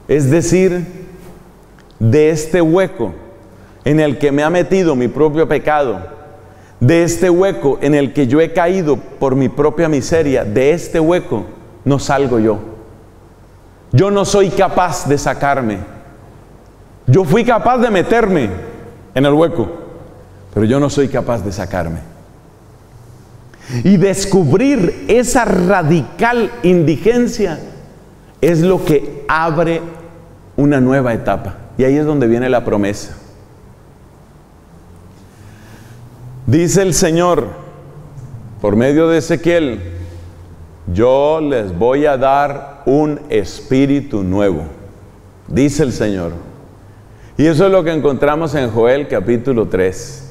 Es decir, de este hueco en el que me ha metido mi propio pecado, de este hueco en el que yo he caído por mi propia miseria, de este hueco no salgo yo. Yo no soy capaz de sacarme. Yo fui capaz de meterme en el hueco, pero yo no soy capaz de sacarme. Y descubrir esa radical indigencia es lo que abre una nueva etapa. Y ahí es donde viene la promesa. Dice el Señor, por medio de Ezequiel: yo les voy a dar un espíritu nuevo. Dice el Señor. Y eso es lo que encontramos en Joel capítulo tres.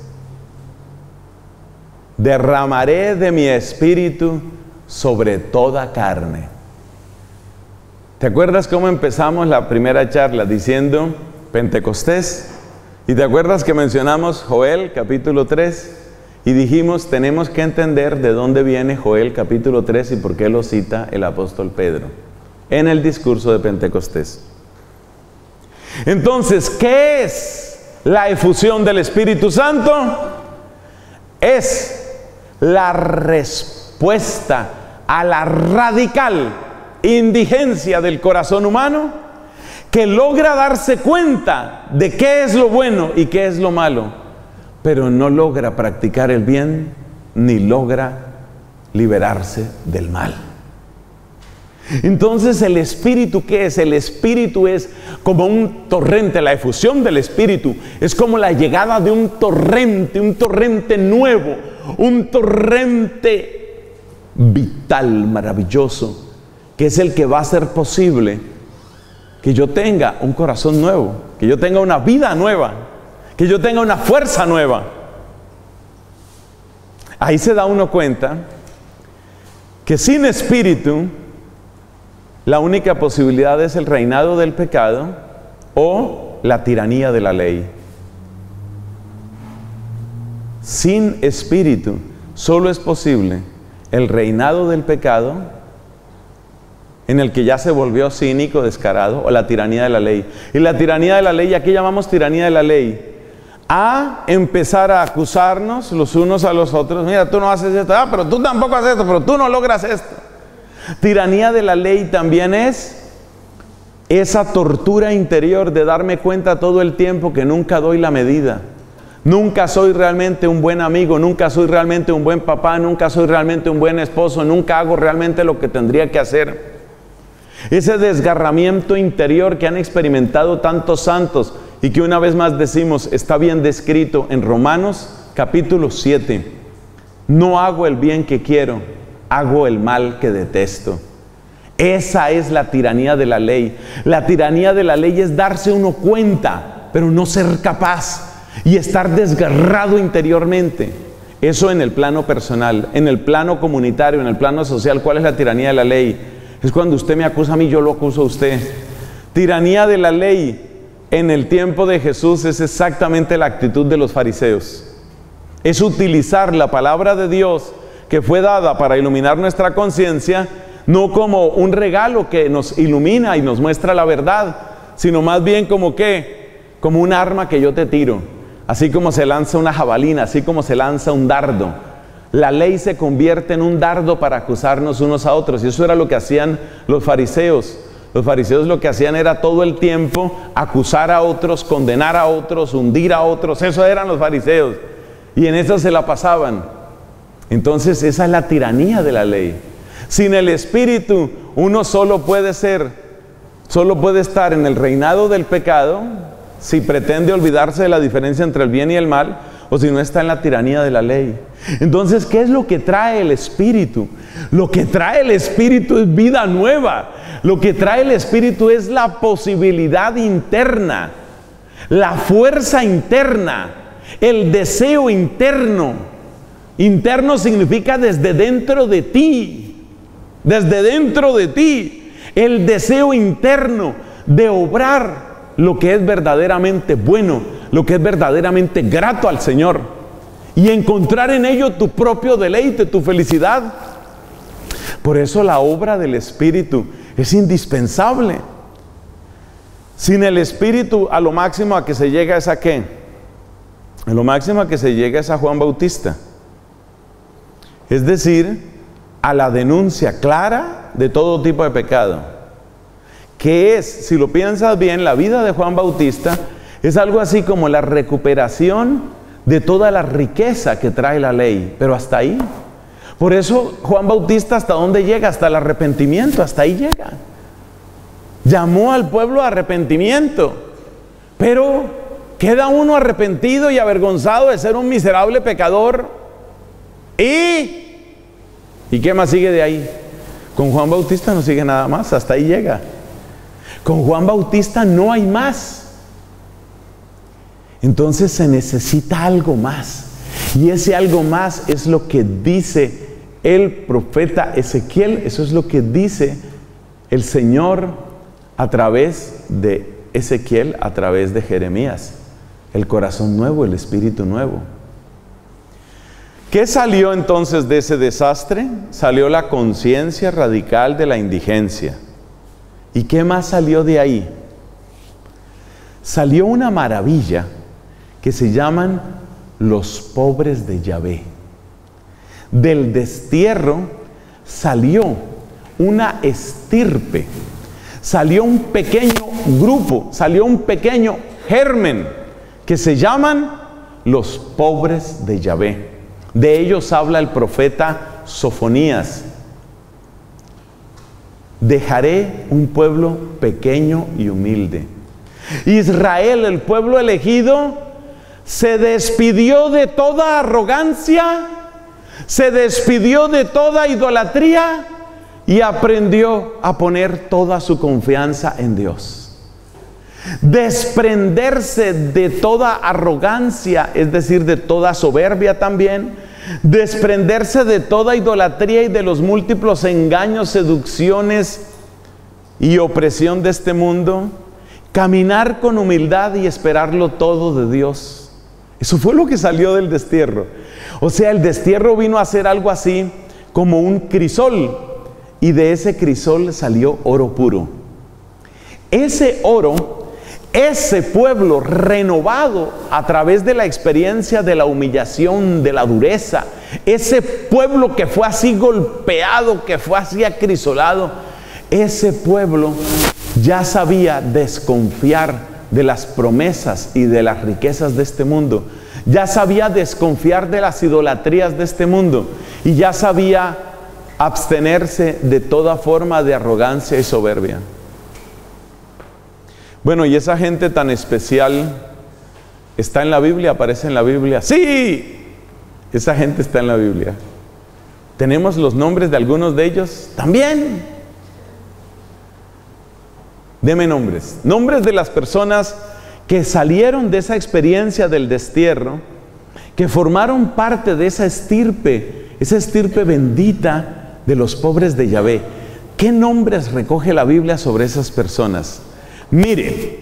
Derramaré de mi espíritu sobre toda carne. ¿Te acuerdas cómo empezamos la primera charla? Diciendo Pentecostés. ¿Y te acuerdas que mencionamos Joel capítulo tres? Y dijimos, tenemos que entender de dónde viene Joel capítulo tres y por qué lo cita el apóstol Pedro en el discurso de Pentecostés. Entonces, ¿qué es la efusión del Espíritu Santo? Es la respuesta a la radical indigencia del corazón humano, que logra darse cuenta de qué es lo bueno y qué es lo malo, pero no logra practicar el bien ni logra liberarse del mal. Entonces, ¿el espíritu qué es? El espíritu es como un torrente. La efusión del espíritu es como la llegada de un torrente, un torrente nuevo, un torrente vital, maravilloso, que es el que va a hacer posible que yo tenga un corazón nuevo, que yo tenga una vida nueva, que yo tenga una fuerza nueva. Ahí se da uno cuenta que sin espíritu la única posibilidad es el reinado del pecado o la tiranía de la ley. Sin espíritu solo es posible el reinado del pecado, en el que ya se volvió cínico, descarado, o la tiranía de la ley. Y la tiranía de la ley, aquí llamamos tiranía de la ley, a empezar a acusarnos los unos a los otros. Mira, tú no haces esto, ah, pero tú tampoco haces esto, pero tú no logras esto. Tiranía de la ley también es esa tortura interior de darme cuenta todo el tiempo que nunca doy la medida. Nunca soy realmente un buen amigo, nunca soy realmente un buen papá, nunca soy realmente un buen esposo, nunca hago realmente lo que tendría que hacer. Ese desgarramiento interior que han experimentado tantos santos y que una vez más decimos está bien descrito en Romanos capítulo siete. No hago el bien que quiero, hago el mal que detesto. Esa es la tiranía de la ley. La tiranía de la ley es darse uno cuenta, pero no ser capaz y estar desgarrado interiormente. Eso en el plano personal, en el plano comunitario, en el plano social. ¿Cuál es la tiranía de la ley? Es cuando usted me acusa a mí, yo lo acuso a usted. Tiranía de la ley. En el tiempo de Jesús es exactamente la actitud de los fariseos. Es utilizar la palabra de Dios que fue dada para iluminar nuestra conciencia, no como un regalo que nos ilumina y nos muestra la verdad, sino más bien como ¿qué? Como un arma que yo te tiro. Así como se lanza una jabalina, así como se lanza un dardo. La ley se convierte en un dardo para acusarnos unos a otros. Y eso era lo que hacían los fariseos. Los fariseos lo que hacían era todo el tiempo acusar a otros, condenar a otros, hundir a otros. Eso eran los fariseos. Y en eso se la pasaban. Entonces esa es la tiranía de la ley. Sin el Espíritu uno solo puede ser, solo puede estar en el reinado del pecado si pretende olvidarse de la diferencia entre el bien y el mal, o si no está en la tiranía de la ley. Entonces, ¿qué es lo que trae el Espíritu? Lo que trae el Espíritu es vida nueva. Lo que trae el Espíritu es la posibilidad interna, la fuerza interna, el deseo interno. Interno significa desde dentro de ti, desde dentro de ti, el deseo interno de obrar lo que es verdaderamente bueno, lo que es verdaderamente grato al Señor, y encontrar en ello tu propio deleite, tu felicidad. Por eso la obra del Espíritu es indispensable. Sin el Espíritu, a lo máximo a que se llega es a ¿qué? A lo máximo a que se llega es a Juan Bautista. Es decir, a la denuncia clara de todo tipo de pecado. Que es, si lo piensas bien, la vida de Juan Bautista es algo así como la recuperación de toda la riqueza que trae la ley. Pero hasta ahí. Por eso Juan Bautista, ¿hasta dónde llega? Hasta el arrepentimiento, hasta ahí llega. Llamó al pueblo a arrepentimiento. Pero queda uno arrepentido y avergonzado de ser un miserable pecador. ¿Y? ¿Y qué más sigue de ahí? Con Juan Bautista no sigue nada más, hasta ahí llega. Con Juan Bautista no hay más. Entonces se necesita algo más. Y ese algo más es lo que dice el profeta Ezequiel. Eso es lo que dice el Señor a través de Ezequiel, a través de Jeremías. El corazón nuevo, el espíritu nuevo. ¿Qué salió entonces de ese desastre? Salió la conciencia radical de la indigencia. ¿Y qué más salió de ahí? Salió una maravilla que se llaman los pobres de Yahvé. Del destierro salió una estirpe, salió un pequeño grupo, salió un pequeño germen que se llaman los pobres de Yahvé. De ellos habla el profeta Sofonías. Dejaré un pueblo pequeño y humilde. Israel, el pueblo elegido, se despidió de toda arrogancia, se despidió de toda idolatría y aprendió a poner toda su confianza en Dios. Desprenderse de toda arrogancia, es decir, de toda soberbia también, desprenderse de toda idolatría y de los múltiples engaños, seducciones y opresión de este mundo, caminar con humildad y esperarlo todo de Dios. Eso fue lo que salió del destierro. O sea, el destierro vino a ser algo así como un crisol, y de ese crisol salió oro puro. Ese oro, ese pueblo renovado a través de la experiencia de la humillación, de la dureza, ese pueblo que fue así golpeado, que fue así acrisolado, ese pueblo ya sabía desconfiar de las promesas y de las riquezas de este mundo, ya sabía desconfiar de las idolatrías de este mundo, y ya sabía abstenerse de toda forma de arrogancia y soberbia. Bueno, y esa gente tan especial está en la Biblia, aparece en la Biblia. ¡Sí! Esa gente está en la Biblia. ¿Tenemos los nombres de algunos de ellos? También. Deme nombres, nombres de las personas que salieron de esa experiencia del destierro, que formaron parte de esa estirpe, esa estirpe bendita de los pobres de Yahvé. ¿Qué nombres recoge la Biblia sobre esas personas? Mire,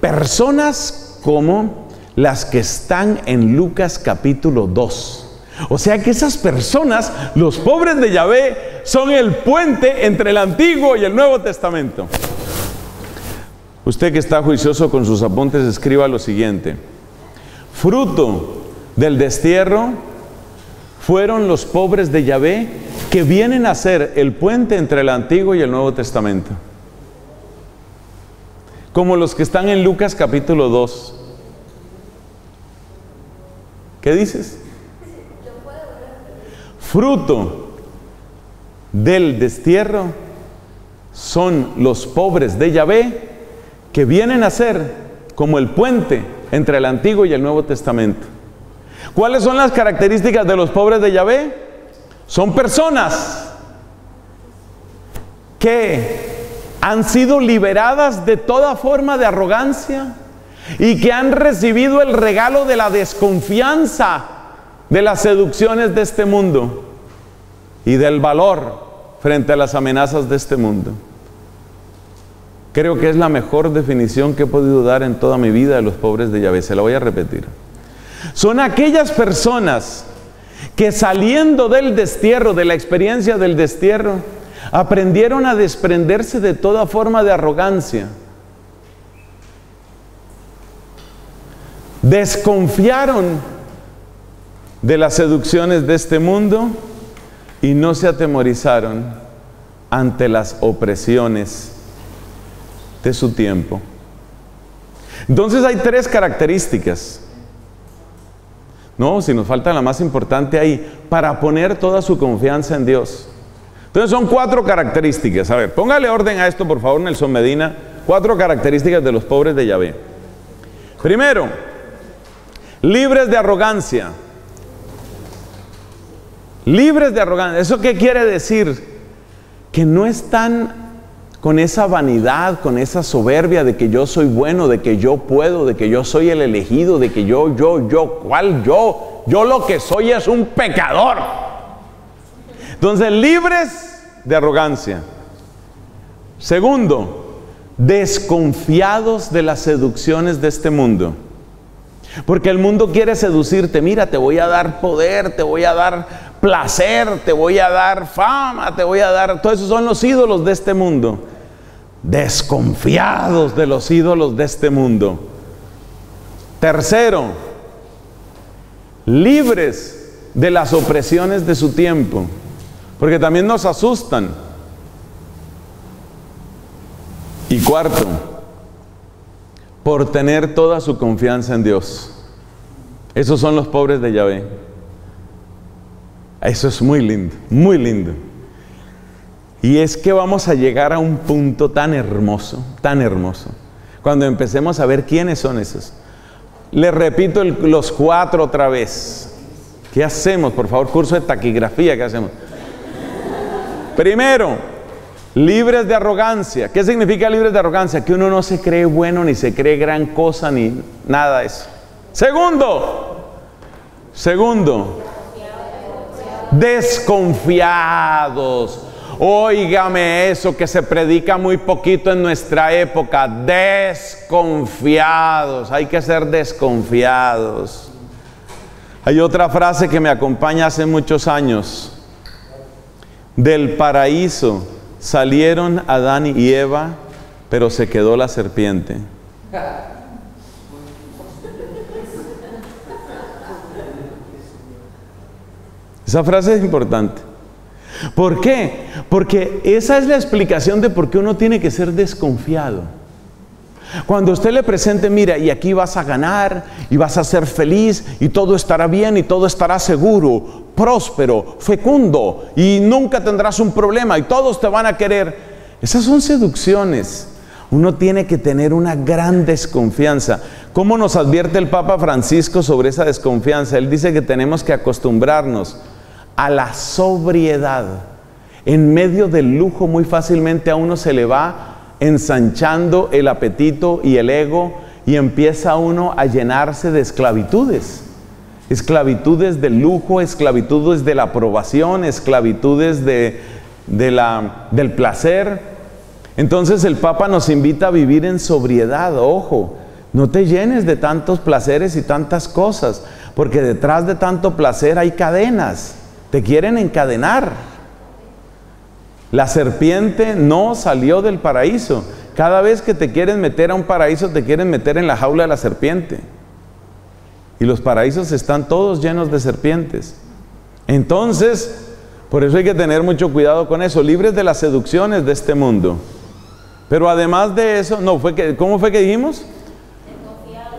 personas como las que están en Lucas capítulo dos. O sea que esas personas, los pobres de Yahvé, son el puente entre el Antiguo y el Nuevo Testamento. Usted que está juicioso con sus apuntes, escriba lo siguiente. Fruto del destierro fueron los pobres de Yahvé que vienen a ser el puente entre el Antiguo y el Nuevo Testamento. Como los que están en Lucas capítulo dos. ¿Qué dices? Fruto del destierro son los pobres de Yahvé que vienen a ser como el puente entre el Antiguo y el Nuevo Testamento. ¿Cuáles son las características de los pobres de Yahvé? Son personas que han sido liberadas de toda forma de arrogancia y que han recibido el regalo de la desconfianza de las seducciones de este mundo y del valor frente a las amenazas de este mundo. Creo que es la mejor definición que he podido dar en toda mi vida de los pobres de Yahvé. Se la voy a repetir. Son aquellas personas que saliendo del destierro, de la experiencia del destierro, aprendieron a desprenderse de toda forma de arrogancia, desconfiaron de las seducciones de este mundo y no se atemorizaron ante las opresiones de su tiempo. Entonces hay tres características. No, si nos falta la más importante ahí, para poner toda su confianza en Dios. Entonces son cuatro características. A ver, póngale orden a esto, por favor, Nelson Medina. Cuatro características de los pobres de Yahvé. Primero, libres de arrogancia. Libres de arrogancia. ¿Eso qué quiere decir? Que no están con esa vanidad, con esa soberbia de que yo soy bueno, de que yo puedo, de que yo soy el elegido, de que yo, yo, yo, ¿cuál yo? Yo lo que soy es un pecador. Entonces, libres de arrogancia. Segundo, desconfiados de las seducciones de este mundo. Porque el mundo quiere seducirte. Mira, te voy a dar poder, te voy a dar placer, te voy a dar fama, te voy a dar... Todos esos son los ídolos de este mundo. Desconfiados de los ídolos de este mundo. Tercero, libres de las opresiones de su tiempo. Porque también nos asustan. Y cuarto, por tener toda su confianza en Dios. Esos son los pobres de Yahvé. Eso es muy lindo, muy lindo. Y es que vamos a llegar a un punto tan hermoso, tan hermoso, cuando empecemos a ver quiénes son esos. Les repito el, los cuatro otra vez. ¿Qué hacemos? Por favor, curso de taquigrafía, ¿qué hacemos? Primero, libres de arrogancia. ¿Qué significa libres de arrogancia? Que uno no se cree bueno, ni se cree gran cosa, ni nada de eso. Segundo, segundo, desconfiados. Óigame eso que se predica muy poquito en nuestra época. Desconfiados. Hay que ser desconfiados. Hay otra frase que me acompaña hace muchos años. Del paraíso salieron Adán y Eva, pero se quedó la serpiente. Esa frase es importante. ¿Por qué? Porque esa es la explicación de por qué uno tiene que ser desconfiado. Cuando usted le presente, mira, y aquí vas a ganar, y vas a ser feliz, y todo estará bien, y todo estará seguro, próspero, fecundo, y nunca tendrás un problema, y todos te van a querer. Esas son seducciones. Uno tiene que tener una gran desconfianza. ¿Cómo nos advierte el Papa Francisco sobre esa desconfianza? Él dice que tenemos que acostumbrarnos a la sobriedad. En medio del lujo muy fácilmente a uno se le va ensanchando el apetito y el ego y empieza uno a llenarse de esclavitudes. Esclavitudes del lujo, esclavitudes de la aprobación, esclavitudes de, de la, del placer. Entonces el Papa nos invita a vivir en sobriedad. Ojo, no te llenes de tantos placeres y tantas cosas, porque detrás de tanto placer hay cadenas, te quieren encadenar. La serpiente no salió del paraíso. Cada vez que te quieren meter a un paraíso, te quieren meter en la jaula de la serpiente. Y los paraísos están todos llenos de serpientes. Entonces, por eso hay que tener mucho cuidado con eso, libres de las seducciones de este mundo. Pero además de eso, no, fue que, ¿cómo fue que dijimos?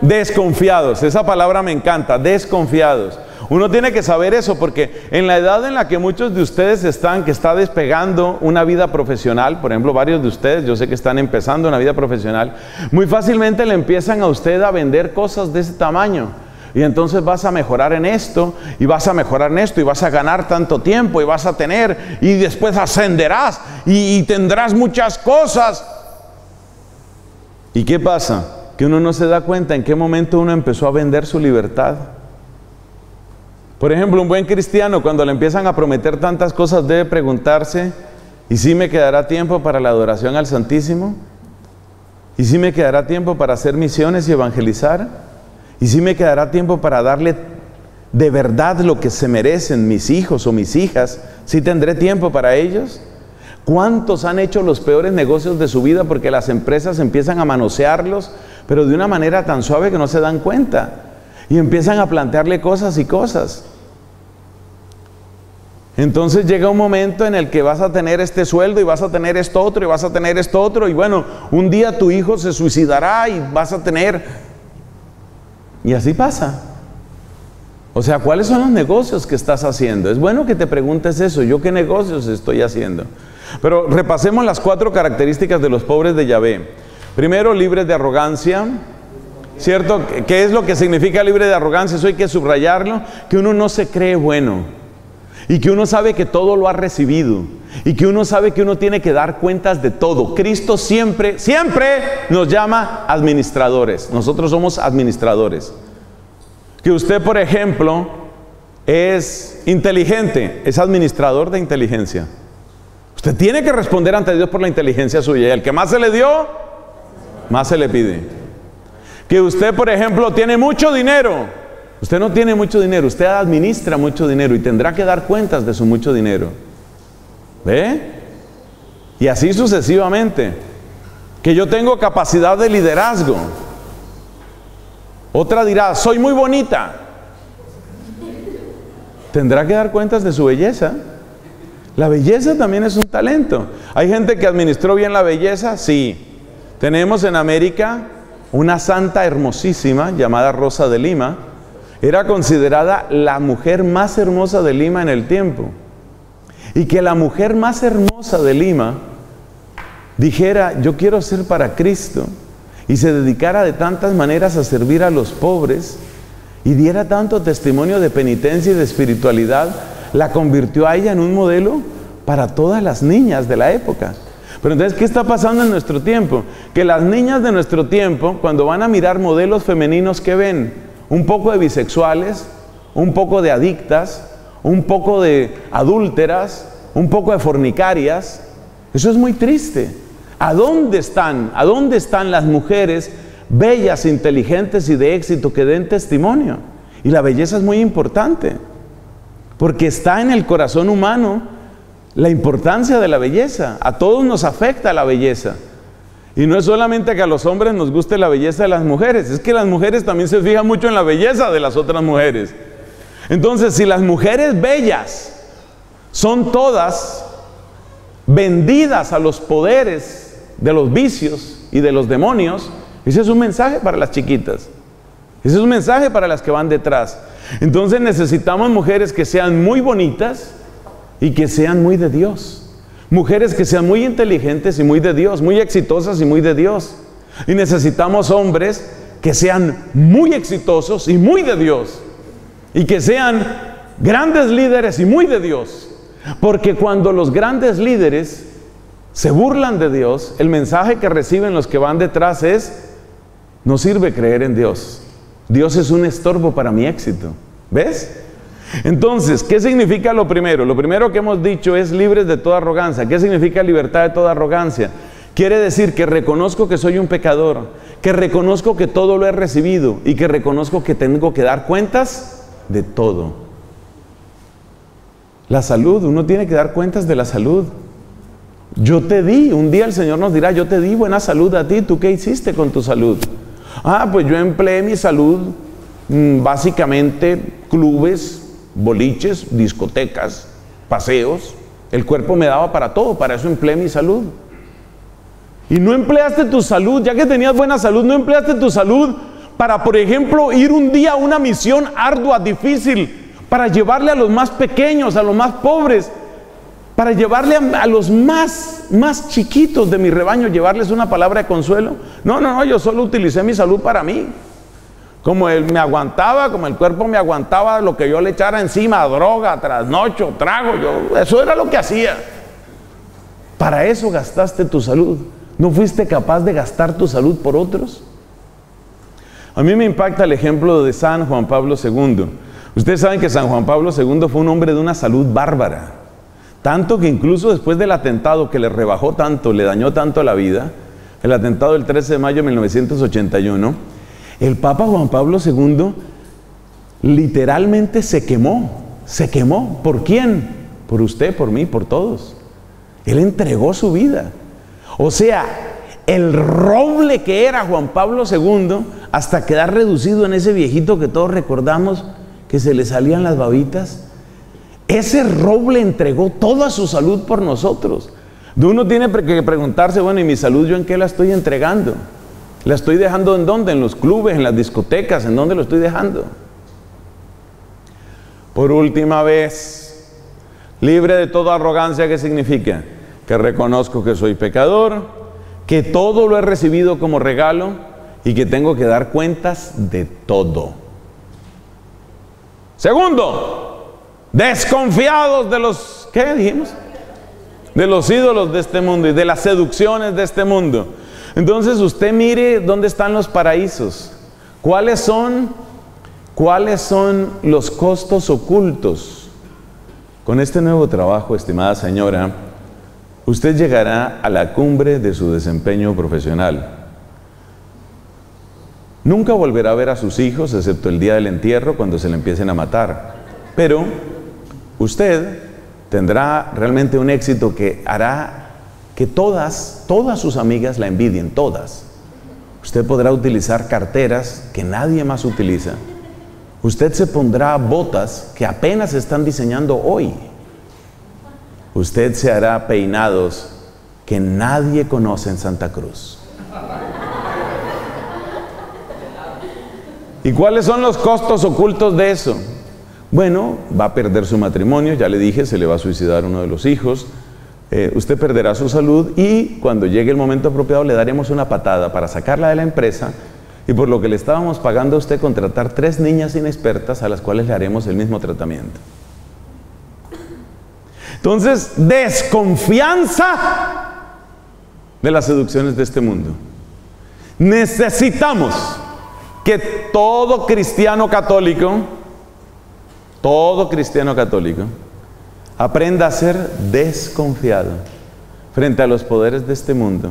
Desconfiados. Desconfiados, esa palabra me encanta, desconfiados. Uno tiene que saber eso, porque en la edad en la que muchos de ustedes están, que está despegando una vida profesional, por ejemplo, varios de ustedes, yo sé que están empezando una vida profesional, muy fácilmente le empiezan a usted a vender cosas de ese tamaño. Y entonces vas a mejorar en esto, y vas a mejorar en esto, y vas a ganar tanto tiempo, y vas a tener, y después ascenderás, y, y tendrás muchas cosas. ¿Y qué pasa? Que uno no se da cuenta en qué momento uno empezó a vender su libertad. Por ejemplo, un buen cristiano, cuando le empiezan a prometer tantas cosas, debe preguntarse, ¿y si me quedará tiempo para la adoración al Santísimo? ¿Y si me quedará tiempo para hacer misiones y evangelizar? ¿Y si me quedará tiempo para darle de verdad lo que se merecen mis hijos o mis hijas? ¿Sí tendré tiempo para ellos? ¿Cuántos han hecho los peores negocios de su vida porque las empresas empiezan a manosearlos, pero de una manera tan suave que no se dan cuenta? Y empiezan a plantearle cosas y cosas. Entonces llega un momento en el que vas a tener este sueldo y vas a tener esto otro y vas a tener esto otro. Y bueno, un día tu hijo se suicidará y vas a tener... Y así pasa. O sea, ¿cuáles son los negocios que estás haciendo? Es bueno que te preguntes eso, ¿yo qué negocios estoy haciendo? Pero repasemos las cuatro características de los pobres de Yahvé. Primero, libres de arrogancia. ¿Cierto? ¿Qué es lo que significa libre de arrogancia? Eso hay que subrayarlo. Que uno no se cree bueno. Y que uno sabe que todo lo ha recibido. Y que uno sabe que uno tiene que dar cuentas de todo. Cristo siempre, siempre nos llama administradores. Nosotros somos administradores. Que usted, por ejemplo, es inteligente, es administrador de inteligencia. Usted tiene que responder ante Dios por la inteligencia suya. Y el que más se le dio, más se le pide. Que usted, por ejemplo, tiene mucho dinero. Usted no tiene mucho dinero, usted administra mucho dinero y tendrá que dar cuentas de su mucho dinero. ¿Ve? Y así sucesivamente. Que yo tengo capacidad de liderazgo. Otra dirá, soy muy bonita. Tendrá que dar cuentas de su belleza. La belleza también es un talento. Hay gente que administró bien la belleza, sí. Tenemos en América una santa hermosísima llamada Rosa de Lima. Era considerada la mujer más hermosa de Lima en el tiempo. Y que la mujer más hermosa de Lima dijera, yo quiero ser para Cristo, y se dedicara de tantas maneras a servir a los pobres, y diera tanto testimonio de penitencia y de espiritualidad, la convirtió a ella en un modelo para todas las niñas de la época. Pero entonces, ¿qué está pasando en nuestro tiempo? Que las niñas de nuestro tiempo, cuando van a mirar modelos femeninos, ¿qué ven? Un poco de bisexuales, un poco de adictas, un poco de adúlteras, un poco de fornicarias. Eso es muy triste. ¿A dónde están? ¿A dónde están las mujeres bellas, inteligentes y de éxito que den testimonio? Y la belleza es muy importante, porque está en el corazón humano la importancia de la belleza. A todos nos afecta la belleza. Y no es solamente que a los hombres nos guste la belleza de las mujeres, es que las mujeres también se fijan mucho en la belleza de las otras mujeres. Entonces, si las mujeres bellas son todas vendidas a los poderes de los vicios y de los demonios, ese es un mensaje para las chiquitas. Ese es un mensaje para las que van detrás. Entonces necesitamos mujeres que sean muy bonitas y que sean muy de Dios. Mujeres que sean muy inteligentes y muy de Dios, muy exitosas y muy de Dios. Y necesitamos hombres que sean muy exitosos y muy de Dios. Y que sean grandes líderes y muy de Dios. Porque cuando los grandes líderes se burlan de Dios, el mensaje que reciben los que van detrás es, no sirve creer en Dios. Dios es un estorbo para mi éxito. ¿Ves? Entonces, ¿qué significa lo primero? Lo primero que hemos dicho es libres de toda arrogancia. ¿Qué significa libertad de toda arrogancia? Quiere decir que reconozco que soy un pecador, que reconozco que todo lo he recibido y que reconozco que tengo que dar cuentas de todo. La salud, uno tiene que dar cuentas de la salud. Yo te di, un día el Señor nos dirá, yo te di buena salud a ti, ¿tú qué hiciste con tu salud? Ah, pues yo empleé mi salud, básicamente clubes, boliches, discotecas, paseos. El cuerpo me daba para todo, para eso empleé mi salud. Y no empleaste tu salud, ya que tenías buena salud, no empleaste tu salud para, por ejemplo, ir un día a una misión ardua, difícil, para llevarle a los más pequeños, a los más pobres, para llevarle a, a los más, más chiquitos de mi rebaño, llevarles una palabra de consuelo. No, no, no, yo solo utilicé mi salud para mí. Como él me aguantaba, como el cuerpo me aguantaba lo que yo le echara encima, droga, trasnocho, trago, yo, eso era lo que hacía. Para eso gastaste tu salud. ¿No fuiste capaz de gastar tu salud por otros? A mí me impacta el ejemplo de San Juan Pablo segundo. Ustedes saben que San Juan Pablo segundo fue un hombre de una salud bárbara. Tanto que incluso después del atentado que le rebajó tanto, le dañó tanto la vida, el atentado del trece de mayo de mil novecientos ochenta y uno, el Papa Juan Pablo segundo literalmente se quemó, se quemó. ¿Por quién? Por usted, por mí, por todos. Él entregó su vida. O sea, el roble que era Juan Pablo segundo, hasta quedar reducido en ese viejito que todos recordamos, que se le salían las babitas, ese roble entregó toda su salud por nosotros. Uno tiene que preguntarse, bueno, ¿y mi salud yo en qué la estoy entregando? ¿La estoy dejando en dónde? ¿En los clubes? ¿En las discotecas? ¿En dónde lo estoy dejando? Por última vez, libre de toda arrogancia, ¿qué significa? Que reconozco que soy pecador, que todo lo he recibido como regalo y que tengo que dar cuentas de todo. Segundo, desconfiados de los, ¿qué dijimos? De los ídolos de este mundo y de las seducciones de este mundo. Entonces usted mire dónde están los paraísos. ¿Cuáles son, cuáles son los costos ocultos? Con este nuevo trabajo, estimada señora, usted llegará a la cumbre de su desempeño profesional. Nunca volverá a ver a sus hijos, excepto el día del entierro, cuando se le empiecen a matar. Pero usted tendrá realmente un éxito que hará que todas, todas sus amigas la envidien, todas. Usted podrá utilizar carteras que nadie más utiliza. Usted se pondrá botas que apenas están diseñando hoy. Usted se hará peinados que nadie conoce en Santa Cruz. ¿Y cuáles son los costos ocultos de eso? Bueno, va a perder su matrimonio, ya le dije, se le va a suicidar uno de los hijos. Eh, usted perderá su salud y cuando llegue el momento apropiado le daremos una patada para sacarla de la empresa y por lo que le estábamos pagando a usted contratar tres niñas inexpertas a las cuales le haremos el mismo tratamiento. Entonces, desconfianza de las seducciones de este mundo. Necesitamos que todo cristiano católico, todo cristiano católico, aprenda a ser desconfiado frente a los poderes de este mundo.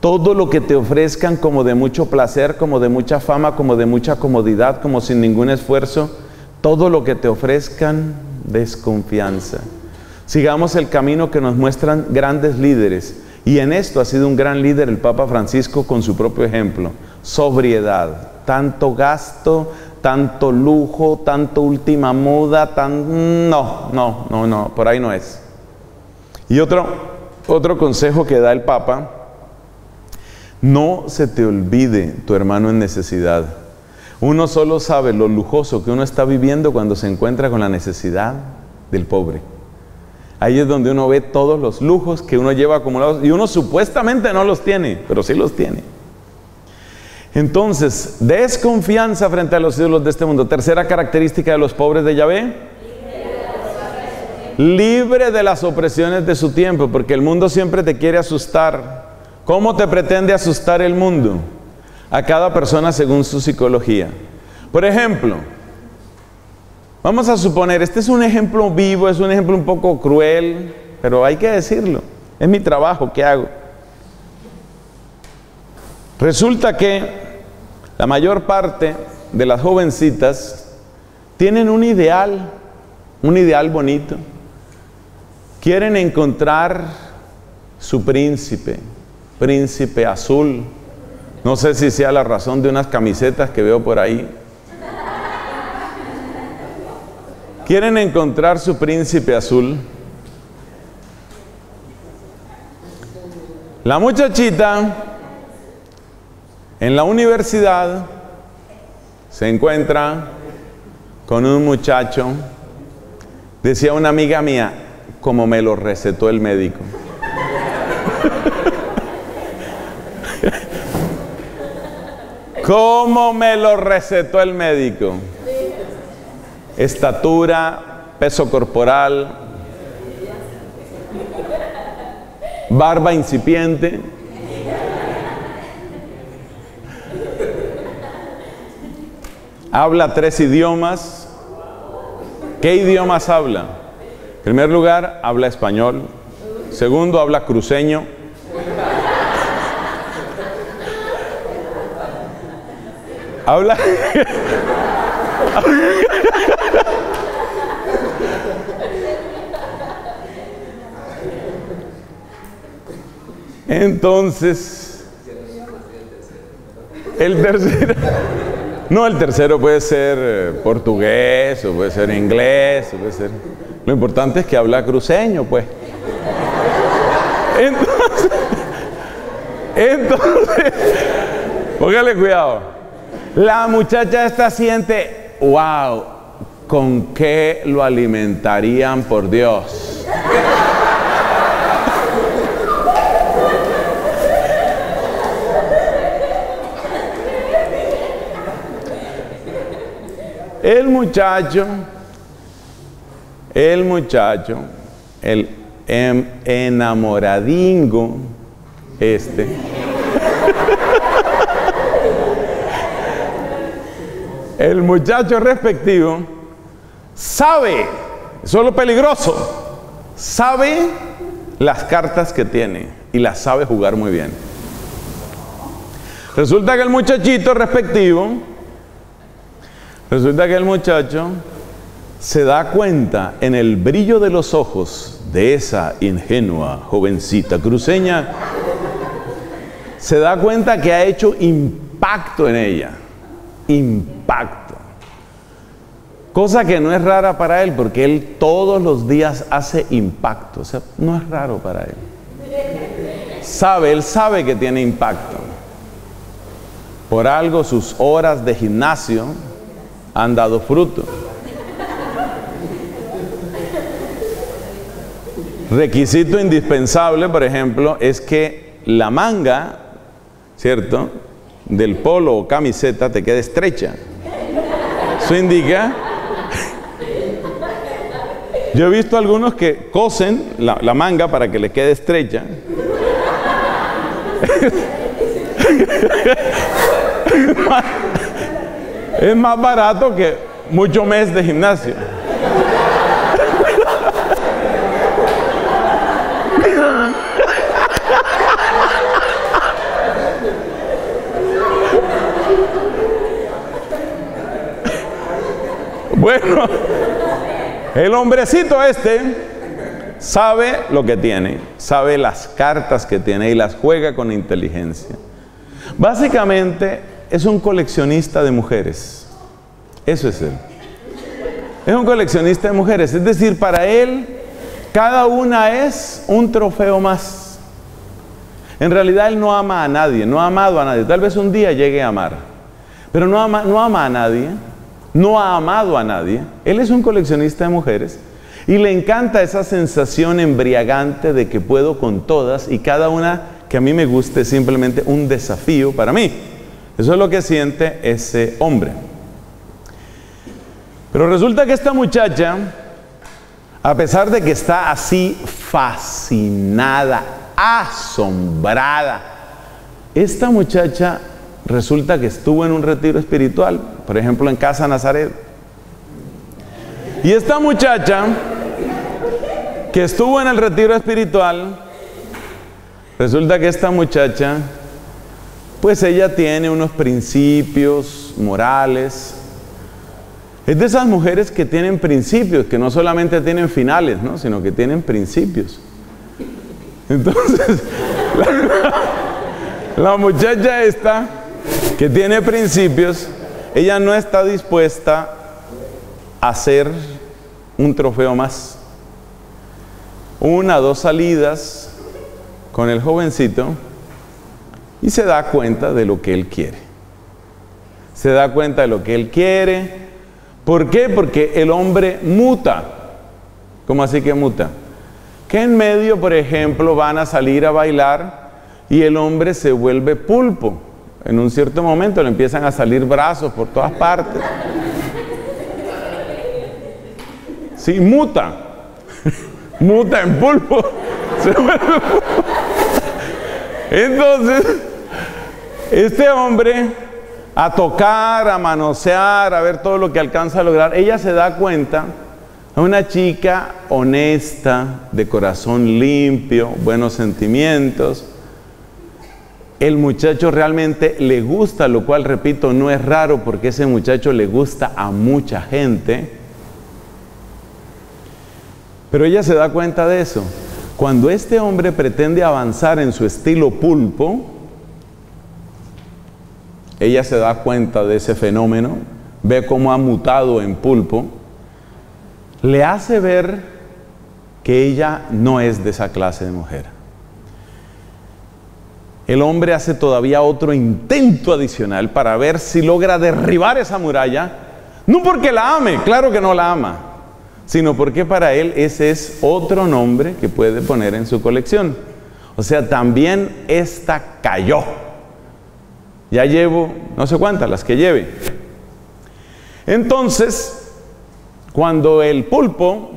Todo lo que te ofrezcan como de mucho placer, como de mucha fama, como de mucha comodidad, como sin ningún esfuerzo, todo lo que te ofrezcan, desconfianza. Sigamos el camino que nos muestran grandes líderes. Y en esto ha sido un gran líder el Papa Francisco con su propio ejemplo. Sobriedad, tanto gasto, tanto lujo, tanto última moda, tan... No, no, no, no, por ahí no es. Y otro, otro consejo que da el Papa, no se te olvide tu hermano en necesidad. Uno solo sabe lo lujoso que uno está viviendo cuando se encuentra con la necesidad del pobre. Ahí es donde uno ve todos los lujos que uno lleva acumulados y uno supuestamente no los tiene, pero sí los tiene. Entonces, desconfianza frente a los ídolos de este mundo. Tercera característica de los pobres de Yahvé. Libre de, Libre de las opresiones de su tiempo, porque el mundo siempre te quiere asustar. ¿Cómo te pretende asustar el mundo? A cada persona según su psicología. Por ejemplo, vamos a suponer, este es un ejemplo vivo, es un ejemplo un poco cruel, pero hay que decirlo. Es mi trabajo, ¿qué hago? Resulta que la mayor parte de las jovencitas tienen un ideal, un ideal bonito. Quieren encontrar su príncipe, príncipe azul. No sé si sea la razón de unas camisetas que veo por ahí. Quieren encontrar su príncipe azul. La muchachita en la universidad se encuentra con un muchacho. Decía una amiga mía, como me lo recetó el médico. ¿Cómo me lo recetó el médico? Estatura, peso corporal, barba incipiente. Habla tres idiomas. ¿Qué idiomas habla? En primer lugar, habla español. Segundo, habla cruceño. Habla... Entonces, el tercero, no, el tercero puede ser portugués, o puede ser inglés, o puede ser... Lo importante es que habla cruceño, pues. Entonces, entonces, póngale cuidado. La muchacha esta siente, wow, ¿con qué lo alimentarían, por Dios? El muchacho, el muchacho, el em, enamoradingo, este, el muchacho respectivo sabe, eso es lo peligroso, sabe las cartas que tiene y las sabe jugar muy bien. Resulta que el muchachito respectivo Resulta que el muchacho se da cuenta en el brillo de los ojos de esa ingenua jovencita cruceña, se da cuenta que ha hecho impacto en ella, impacto. Cosa que no es rara para él, porque él todos los días hace impacto, o sea, no es raro para él. Sabe, él sabe que tiene impacto. Por algo sus horas de gimnasio han dado fruto. Requisito indispensable, por ejemplo, es que la manga, ¿cierto?, del polo o camiseta te quede estrecha. Eso indica... Yo he visto algunos que cosen la, la manga para que le quede estrecha. Es más barato que mucho mes de gimnasio. Bueno, el hombrecito este sabe lo que tiene, sabe las cartas que tiene y las juega con inteligencia. Básicamente, es un coleccionista de mujeres. Eso es él. Es un coleccionista de mujeres. Es decir, para él, cada una es un trofeo más. En realidad, él no ama a nadie, no ha amado a nadie. Tal vez un día llegue a amar. Pero no ama, no ama a nadie, no ha amado a nadie. Él es un coleccionista de mujeres y le encanta esa sensación embriagante de que puedo con todas y cada una que a mí me guste es simplemente un desafío para mí. Eso es lo que siente ese hombre. Pero resulta que esta muchacha, a pesar de que está así fascinada, asombrada, esta muchacha resulta que estuvo en un retiro espiritual, por ejemplo en Casa Nazaret. Y esta muchacha que estuvo en el retiro espiritual, resulta que esta muchacha pues ella tiene unos principios morales. Es de esas mujeres que tienen principios, que no solamente tienen finales, ¿no?, sino que tienen principios. Entonces, la, la muchacha esta, que tiene principios, ella no está dispuesta a hacer un trofeo más. Una, dos salidas con el jovencito y se da cuenta de lo que él quiere. Se da cuenta de lo que él quiere. ¿Por qué? Porque el hombre muta. ¿Cómo así que muta? Que en medio, por ejemplo, van a salir a bailar y el hombre se vuelve pulpo. En un cierto momento le empiezan a salir brazos por todas partes. Sí, muta. Muta en pulpo. Se vuelve pulpo. Entonces, este hombre, a tocar, a manosear, a ver todo lo que alcanza a lograr. Ella se da cuenta, a una chica honesta, de corazón limpio, buenos sentimientos. El muchacho realmente le gusta, lo cual, repito, no es raro porque ese muchacho le gusta a mucha gente. Pero ella se da cuenta de eso. Cuando este hombre pretende avanzar en su estilo pulpo, ella se da cuenta de ese fenómeno, ve cómo ha mutado en pulpo, le hace ver que ella no es de esa clase de mujer. El hombre hace todavía otro intento adicional para ver si logra derribar esa muralla, no porque la ame, claro que no la ama, sino porque para él ese es otro nombre que puede poner en su colección. O sea, también esta cayó. Ya llevo, no sé cuántas, las que lleve. Entonces, cuando el pulpo,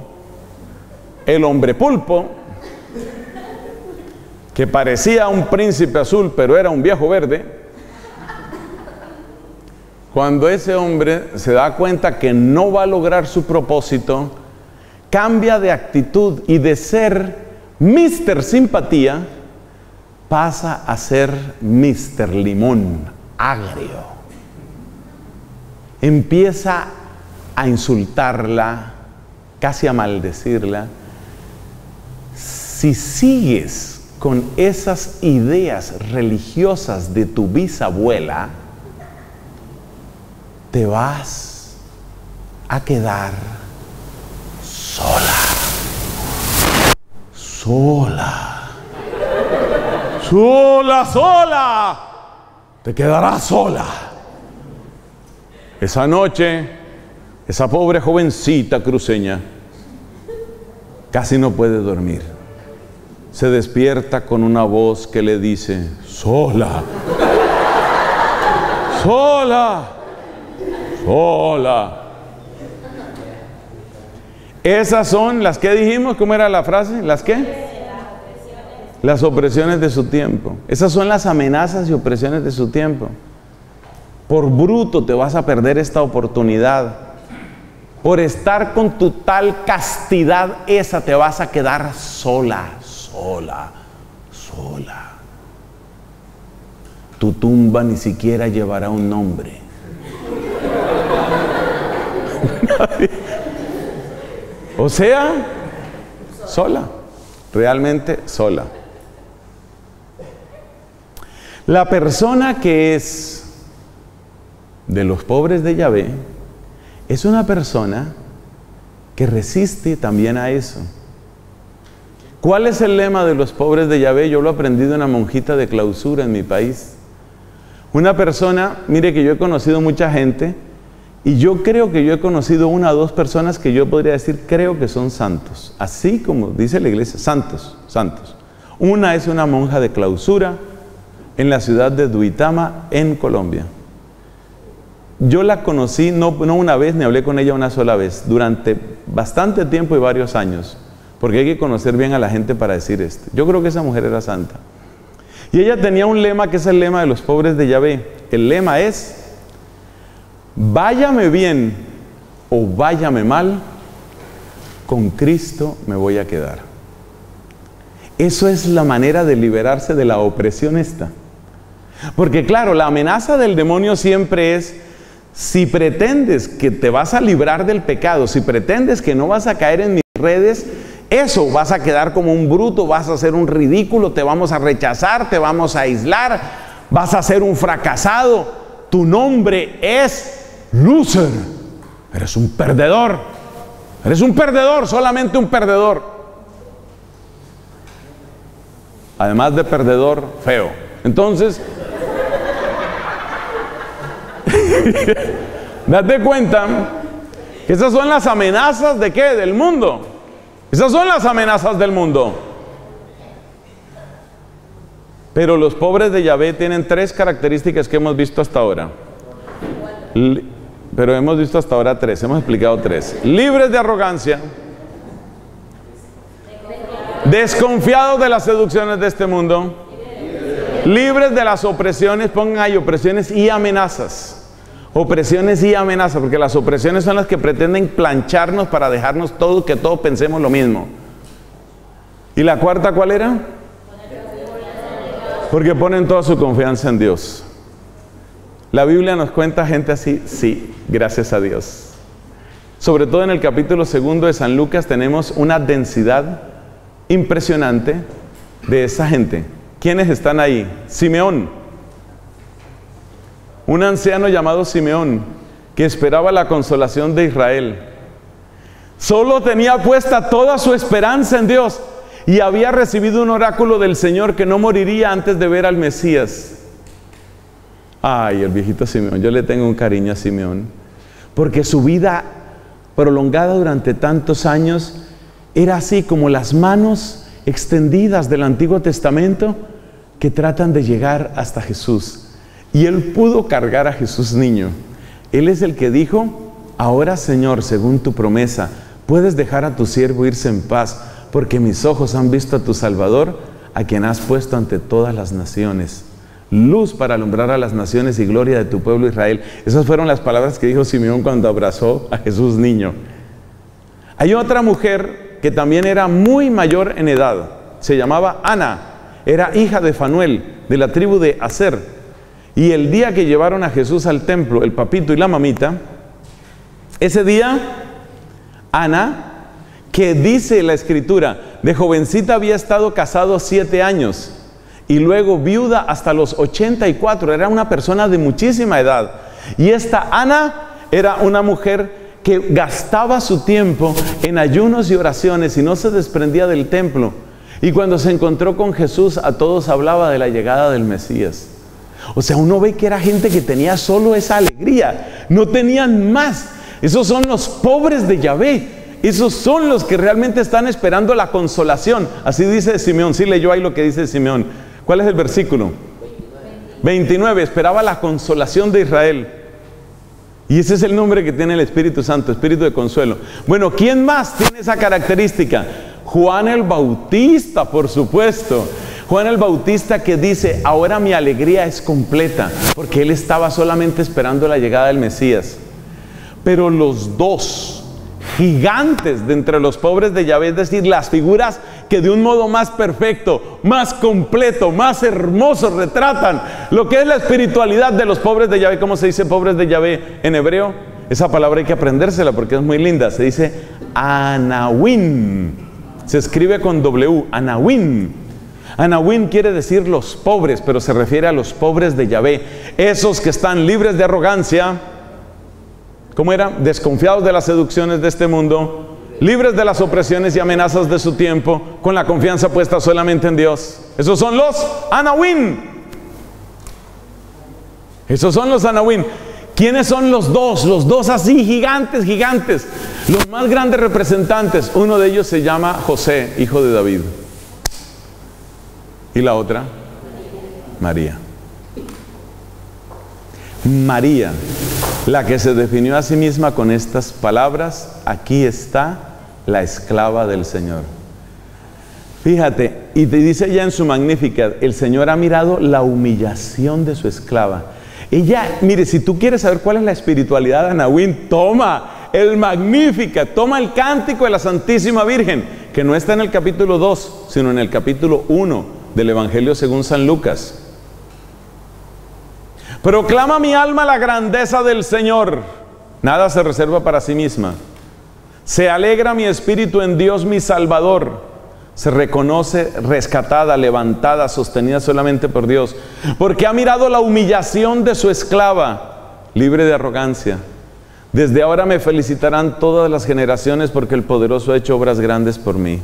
el hombre pulpo, que parecía un príncipe azul, pero era un viejo verde, cuando ese hombre se da cuenta que no va a lograr su propósito, cambia de actitud y de ser míster Simpatía, pasa a ser míster Limón Agrio. Empieza a insultarla, casi a maldecirla. Si sigues con esas ideas religiosas de tu bisabuela, te vas a quedar sola. Sola. Sola, sola, te quedarás sola. Esa noche, esa pobre jovencita cruceña casi no puede dormir. Se despierta con una voz que le dice: sola, sola, sola. Esas son las que dijimos, ¿cómo era la frase? ¿Las qué? Las opresiones de su tiempo. Esas son las amenazas y opresiones de su tiempo. Por bruto te vas a perder esta oportunidad. Por estar con tu tal castidad esa te vas a quedar sola, sola, sola. Tu tumba ni siquiera llevará un nombre. O sea, sola. Realmente sola. La persona que es de los pobres de Yahvé es una persona que resiste también a eso. ¿Cuál es el lema de los pobres de Yahvé? Yo lo aprendí de una monjita de clausura en mi país. Una persona, mire que yo he conocido mucha gente y yo creo que yo he conocido una o dos personas que yo podría decir, creo que son santos. Así como dice la iglesia, santos, santos. Una es una monja de clausura en la ciudad de Duitama, en Colombia. Yo la conocí, no, no una vez, ni hablé con ella una sola vez, durante bastante tiempo y varios años, porque hay que conocer bien a la gente para decir esto. Yo creo que esa mujer era santa. Y ella tenía un lema que es el lema de los pobres de Yahvé. El lema es: váyame bien o váyame mal, con Cristo me voy a quedar. Eso es la manera de liberarse de la opresión esta. Porque claro, la amenaza del demonio siempre es: si pretendes que te vas a librar del pecado, si pretendes que no vas a caer en mis redes, eso, vas a quedar como un bruto, vas a ser un ridículo, te vamos a rechazar, te vamos a aislar, vas a ser un fracasado, tu nombre es loser, eres un perdedor, eres un perdedor, solamente un perdedor. Además de perdedor, feo. Entonces, date cuenta que esas son las amenazas de qué, del mundo. Esas son las amenazas del mundo. Pero los pobres de Yahvé tienen tres características que hemos visto hasta ahora. Pero hemos visto hasta ahora tres, hemos explicado tres. Libres de arrogancia, desconfiados de las seducciones de este mundo, libres de las opresiones, pongan ahí opresiones y amenazas. Opresiones y amenazas, porque las opresiones son las que pretenden plancharnos para dejarnos todo, que todos pensemos lo mismo. ¿Y la cuarta cuál era? Porque ponen toda su confianza en Dios. La Biblia nos cuenta gente así, sí, gracias a Dios. Sobre todo en el capítulo segundo de San Lucas tenemos una densidad impresionante de esa gente. ¿Quiénes están ahí? Simeón, un anciano llamado Simeón, que esperaba la consolación de Israel. Solo tenía puesta toda su esperanza en Dios y había recibido un oráculo del Señor que no moriría antes de ver al Mesías. Ay, el viejito Simeón, yo le tengo un cariño a Simeón, porque su vida prolongada durante tantos años era así como las manos extendidas del Antiguo Testamento que tratan de llegar hasta Jesús. Y él pudo cargar a Jesús niño. Él es el que dijo: ahora, Señor, según tu promesa, puedes dejar a tu siervo irse en paz, porque mis ojos han visto a tu Salvador, a quien has puesto ante todas las naciones, luz para alumbrar a las naciones y gloria de tu pueblo Israel. Esas fueron las palabras que dijo Simeón cuando abrazó a Jesús niño. Hay otra mujer que también era muy mayor en edad, se llamaba Ana, era hija de Fanuel, de la tribu de Aser. Y el día que llevaron a Jesús al templo, el papito y la mamita, ese día, Ana, que dice la Escritura, de jovencita había estado casado siete años y luego viuda hasta los ochenta y cuatro, era una persona de muchísima edad. Y esta Ana era una mujer que gastaba su tiempo en ayunos y oraciones y no se desprendía del templo. Y cuando se encontró con Jesús, a todos hablaba de la llegada del Mesías. O sea, uno ve que era gente que tenía solo esa alegría, no tenían más. Esos son los pobres de Yahvé. Esos son los que realmente están esperando la consolación. Así dice Simeón. Sí, leyó ahí lo que dice Simeón. ¿Cuál es el versículo? veintinueve. Esperaba la consolación de Israel. Y ese es el nombre que tiene el Espíritu Santo, Espíritu de Consuelo. Bueno, ¿quién más tiene esa característica? Juan el Bautista, por supuesto. Juan el Bautista, que dice: ahora mi alegría es completa, porque él estaba solamente esperando la llegada del Mesías. Pero los dos gigantes de entre los pobres de Yahvé, es decir, las figuras que de un modo más perfecto, más completo, más hermoso retratan lo que es la espiritualidad de los pobres de Yahvé. ¿Cómo se dice pobres de Yahvé en hebreo? Esa palabra hay que aprendérsela porque es muy linda. Se dice Anawim, se escribe con W, Anawim. Anawim quiere decir los pobres, pero se refiere a los pobres de Yahvé, esos que están libres de arrogancia. ¿Cómo era? Desconfiados de las seducciones de este mundo, libres de las opresiones y amenazas de su tiempo, con la confianza puesta solamente en Dios. Esos son los Anawim. Esos son los Anawim. ¿Quiénes son los dos? Los dos así, gigantes, gigantes. Los más grandes representantes. Uno de ellos se llama José, hijo de David. Y la otra, María. María, la que se definió a sí misma con estas palabras: aquí está la esclava del Señor. Fíjate, y te dice ella en su Magnificat: el Señor ha mirado la humillación de su esclava. Ella, mire, si tú quieres saber cuál es la espiritualidad de Anawim, toma el Magnificat, toma el cántico de la Santísima Virgen, que no está en el capítulo dos, sino en el capítulo uno del Evangelio según San Lucas. Proclama mi alma la grandeza del Señor. Nada se reserva para sí misma. Se alegra mi espíritu en Dios mi Salvador. Se reconoce rescatada, levantada, sostenida solamente por Dios. Porque ha mirado la humillación de su esclava, libre de arrogancia. Desde ahora me felicitarán todas las generaciones, porque el poderoso ha hecho obras grandes por mí.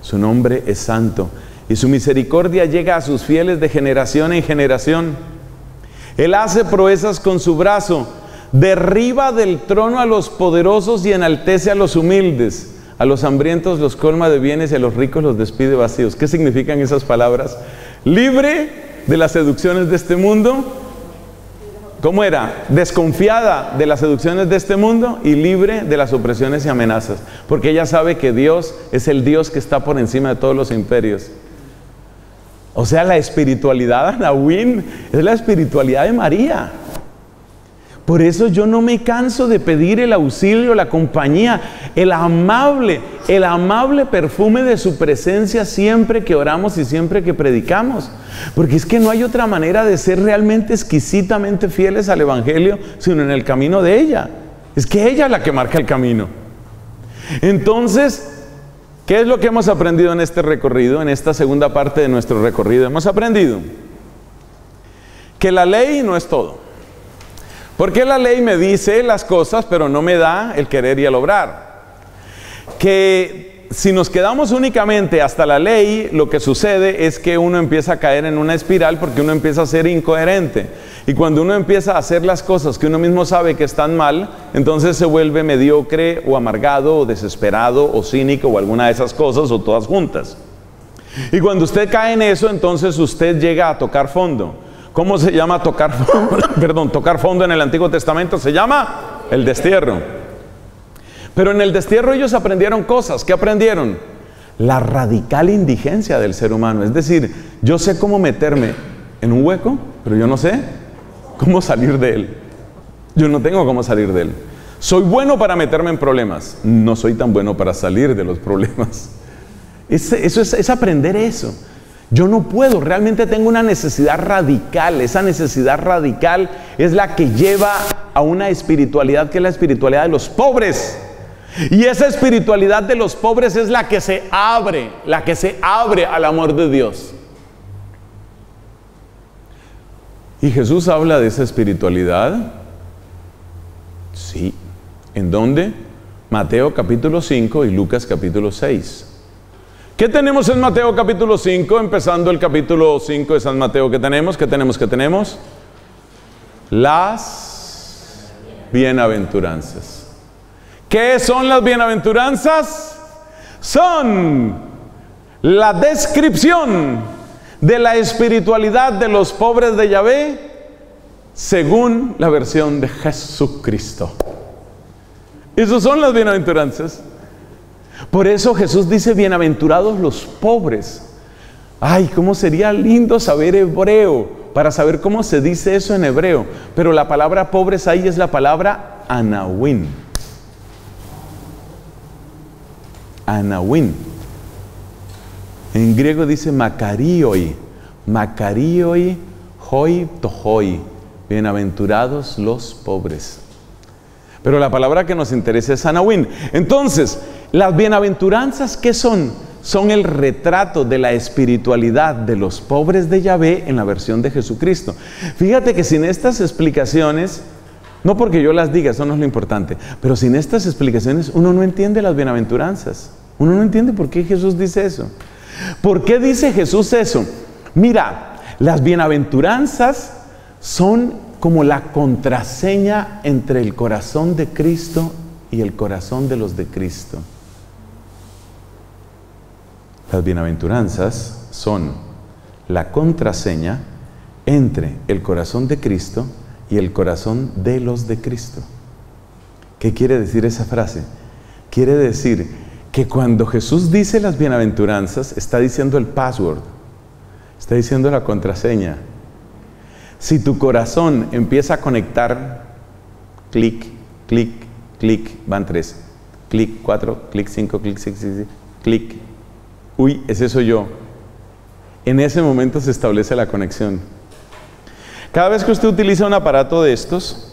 Su nombre es santo, y su misericordia llega a sus fieles de generación en generación. Él hace proezas con su brazo, derriba del trono a los poderosos y enaltece a los humildes. A los hambrientos los colma de bienes y a los ricos los despide vacíos. ¿Qué significan esas palabras? Libre de las seducciones de este mundo. ¿Cómo era? Desconfiada de las seducciones de este mundo y libre de las opresiones y amenazas. Porque ella sabe que Dios es el Dios que está por encima de todos los imperios. O sea, la espiritualidad Anawin es la espiritualidad de María. Por eso yo no me canso de pedir el auxilio, la compañía, el amable, el amable perfume de su presencia siempre que oramos y siempre que predicamos. Porque es que no hay otra manera de ser realmente exquisitamente fieles al Evangelio, sino en el camino de ella. Es que ella es la que marca el camino. Entonces, ¿qué es lo que hemos aprendido en este recorrido, en esta segunda parte de nuestro recorrido? Hemos aprendido que la ley no es todo. Porque la ley me dice las cosas, pero no me da el querer y el obrar. Que si nos quedamos únicamente hasta la ley, lo que sucede es que uno empieza a caer en una espiral, porque uno empieza a ser incoherente. Y cuando uno empieza a hacer las cosas que uno mismo sabe que están mal, entonces se vuelve mediocre o amargado o desesperado o cínico o alguna de esas cosas o todas juntas. Y cuando usted cae en eso, entonces usted llega a tocar fondo. ¿Cómo se llama tocar fondo? Perdón, tocar fondo en el Antiguo Testamento se llama el destierro. Pero en el destierro ellos aprendieron cosas. ¿Qué aprendieron? La radical indigencia del ser humano. Es decir, yo sé cómo meterme en un hueco, pero yo no sé cómo salir de él. Yo no tengo cómo salir de él. Soy bueno para meterme en problemas. No soy tan bueno para salir de los problemas. Es, eso es, es aprender eso. Yo no puedo, realmente tengo una necesidad radical. Esa necesidad radical es la que lleva a una espiritualidad que es la espiritualidad de los pobres. Y esa espiritualidad de los pobres es la que se abre, la que se abre al amor de Dios. ¿Y Jesús habla de esa espiritualidad? Sí. ¿En dónde? Mateo capítulo cinco y Lucas capítulo seis. ¿Qué tenemos en Mateo capítulo cinco? Empezando el capítulo cinco de San Mateo, ¿qué tenemos? ¿Qué tenemos? ¿Qué tenemos? Las bienaventuranzas. ¿Qué son las bienaventuranzas? Son la descripción de la espiritualidad de los pobres de Yahvé según la versión de Jesucristo. Esas son las bienaventuranzas. Por eso Jesús dice, bienaventurados los pobres. Ay, cómo sería lindo saber hebreo, para saber cómo se dice eso en hebreo. Pero la palabra pobres ahí es la palabra Anawin. Anawin. En griego dice makarioi. Makarioi hoi tohoi. Bienaventurados los pobres. Pero la palabra que nos interesa es Anawin. Entonces, las bienaventuranzas, ¿qué son? Son el retrato de la espiritualidad de los pobres de Yahvé en la versión de Jesucristo. Fíjate que sin estas explicaciones, no porque yo las diga, eso no es lo importante, pero sin estas explicaciones uno no entiende las bienaventuranzas. Uno no entiende por qué Jesús dice eso. ¿Por qué dice Jesús eso? Mira, las bienaventuranzas son como la contraseña entre el corazón de Cristo y el corazón de los de Cristo. Las bienaventuranzas son la contraseña entre el corazón de Cristo y el corazón de los de Cristo. ¿Qué quiere decir esa frase? Quiere decir que cuando Jesús dice las bienaventuranzas, está diciendo el password, está diciendo la contraseña. Si tu corazón empieza a conectar, clic, clic, clic, van tres, clic, cuatro, clic, cinco, clic, seis, seis, seis, clic, uy, ese soy yo. En ese momento se establece la conexión. Cada vez que usted utiliza un aparato de estos,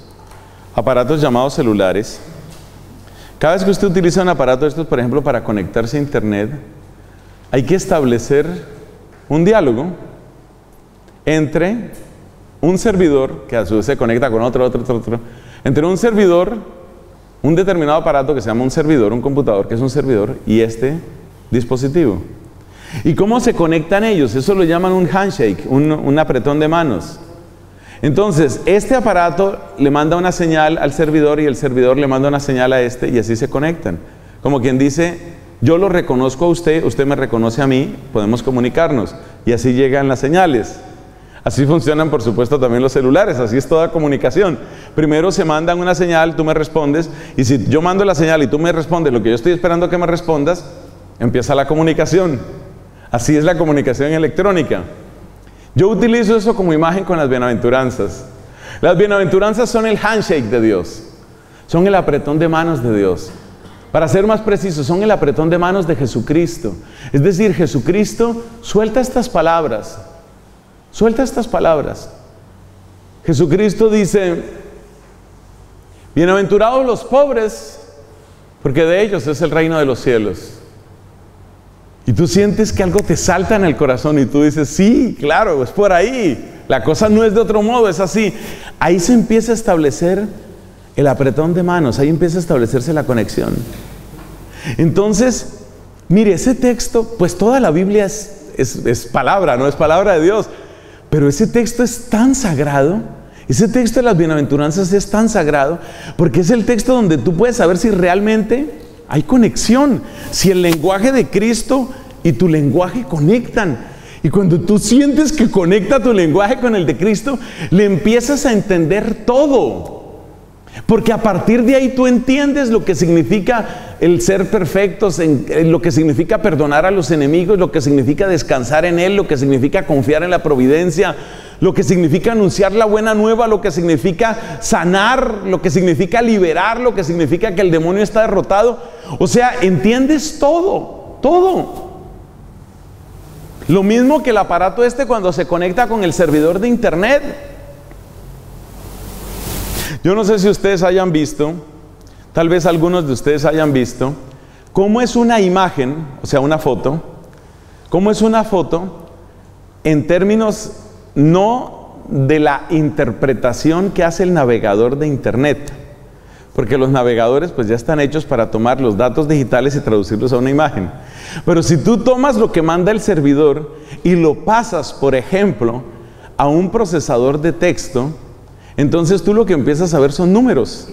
aparatos llamados celulares, cada vez que usted utiliza un aparato de estos, por ejemplo, para conectarse a internet, hay que establecer un diálogo entre un servidor, que a su vez se conecta con otro, otro, otro, otro, entre un servidor, un determinado aparato que se llama un servidor, un computador que es un servidor, y este dispositivo. ¿Y cómo se conectan ellos? Eso lo llaman un handshake, un, un apretón de manos. Entonces, este aparato le manda una señal al servidor y el servidor le manda una señal a este y así se conectan. Como quien dice, yo lo reconozco a usted, usted me reconoce a mí, podemos comunicarnos. Y así llegan las señales. Así funcionan, por supuesto, también los celulares, así es toda comunicación. Primero se mandan una señal, tú me respondes, y si yo mando la señal y tú me respondes lo que yo estoy esperando que me respondas, empieza la comunicación. Así es la comunicación electrónica. Yo utilizo eso como imagen con las bienaventuranzas. Las bienaventuranzas son el handshake de Dios. Son el apretón de manos de Dios. Para ser más precisos, son el apretón de manos de Jesucristo. Es decir, Jesucristo suelta estas palabras. Suelta estas palabras. Jesucristo dice, bienaventurados los pobres, porque de ellos es el reino de los cielos. Y tú sientes que algo te salta en el corazón y tú dices, sí, claro, es por ahí. La cosa no es de otro modo, es así. Ahí se empieza a establecer el apretón de manos, ahí empieza a establecerse la conexión. Entonces, mire, ese texto, pues toda la Biblia es, es, es palabra, no es palabra de Dios. Pero ese texto es tan sagrado, ese texto de las bienaventuranzas es tan sagrado, porque es el texto donde tú puedes saber si realmente hay conexión, si el lenguaje de Cristo y tu lenguaje conectan. Y cuando tú sientes que conecta tu lenguaje con el de Cristo, le empiezas a entender todo. Porque a partir de ahí tú entiendes lo que significa el ser perfectos, lo que significa perdonar a los enemigos, lo que significa descansar en Él, lo que significa confiar en la providencia, lo que significa anunciar la buena nueva, lo que significa sanar, lo que significa liberar, lo que significa que el demonio está derrotado. O sea, entiendes todo, todo. Lo mismo que el aparato este cuando se conecta con el servidor de internet. Yo no sé si ustedes hayan visto, tal vez algunos de ustedes hayan visto, cómo es una imagen, o sea, una foto, cómo es una foto en términos no de la interpretación que hace el navegador de internet, porque los navegadores pues ya están hechos para tomar los datos digitales y traducirlos a una imagen. Pero si tú tomas lo que manda el servidor y lo pasas, por ejemplo, a un procesador de texto, entonces tú lo que empiezas a ver son números.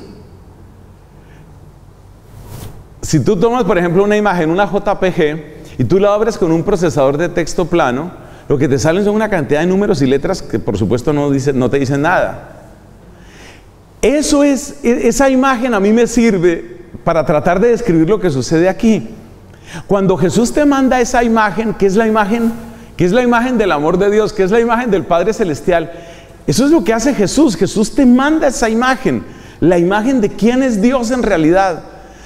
Si tú tomas, por ejemplo, una imagen, una J P G, y tú la abres con un procesador de texto plano, lo que te salen son una cantidad de números y letras que por supuesto no, dice, no te dicen nada. Eso es, esa imagen a mí me sirve para tratar de describir lo que sucede aquí. Cuando Jesús te manda esa imagen, que es la imagen, que es la imagen del amor de Dios, que es la imagen del Padre Celestial, eso es lo que hace Jesús. Jesús te manda esa imagen, la imagen de quién es Dios en realidad.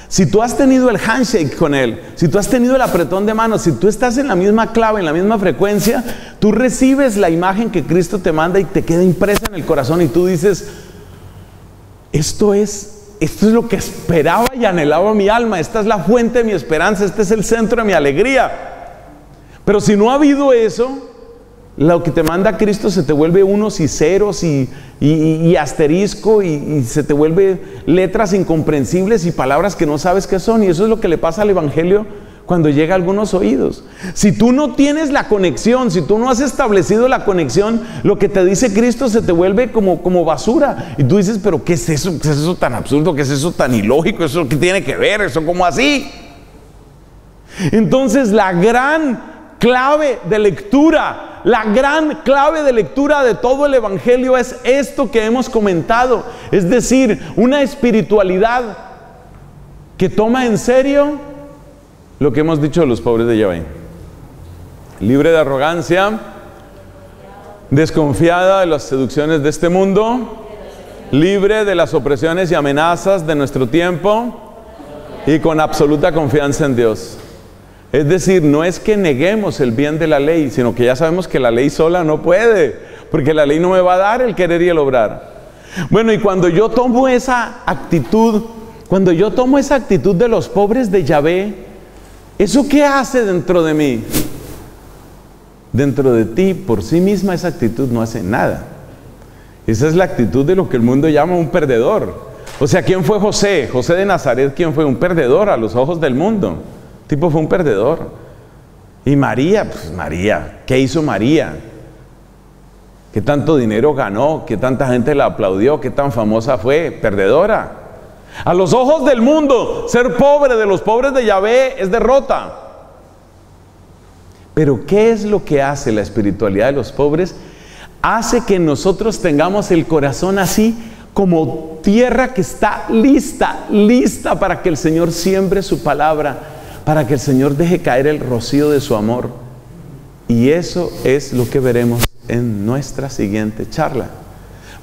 Si tú has tenido el handshake con Él, si tú has tenido el apretón de manos, si tú estás en la misma clave, en la misma frecuencia, tú recibes la imagen que Cristo te manda y te queda impresa en el corazón y tú dices, esto es, esto es lo que esperaba y anhelaba mi alma, esta es la fuente de mi esperanza, este es el centro de mi alegría. Pero si no ha habido eso, lo que te manda Cristo se te vuelve unos y ceros y, y, y asterisco y, y se te vuelve letras incomprensibles y palabras que no sabes qué son. Y eso es lo que le pasa al Evangelio cuando llega a algunos oídos. Si tú no tienes la conexión, si tú no has establecido la conexión, lo que te dice Cristo se te vuelve como, como basura. Y tú dices, pero ¿qué es eso? ¿Qué es eso tan absurdo? ¿Qué es eso tan ilógico? ¿Eso qué tiene que ver? ¿Eso cómo así? Entonces la gran clave de lectura, la gran clave de lectura de todo el Evangelio es esto que hemos comentado, es decir, una espiritualidad que toma en serio lo que hemos dicho de los pobres de Yahvé. Libre de arrogancia, desconfiada de las seducciones de este mundo, libre de las opresiones y amenazas de nuestro tiempo y con absoluta confianza en Dios. Es decir, no es que neguemos el bien de la ley, sino que ya sabemos que la ley sola no puede. porque la ley no me va a dar el querer y el obrar. Bueno, y cuando yo tomo esa actitud, cuando yo tomo esa actitud de los pobres de Yahvé, ¿eso qué hace dentro de mí? Dentro de ti, por sí misma, esa actitud no hace nada. Esa es la actitud de lo que el mundo llama un perdedor. O sea, ¿quién fue José? José de Nazaret, ¿quién fue? Un perdedor a los ojos del mundo. El tipo fue un perdedor. Y María, pues María, ¿qué hizo María? ¿Qué tanto dinero ganó? ¿Qué tanta gente la aplaudió? ¿Qué tan famosa fue? Perdedora. A los ojos del mundo, ser pobre de los pobres de Yahvé es derrota. Pero ¿qué es lo que hace la espiritualidad de los pobres? Hace que nosotros tengamos el corazón así, como tierra que está lista, lista para que el Señor siembre su palabra, para que el Señor deje caer el rocío de su amor. Y eso es lo que veremos en nuestra siguiente charla.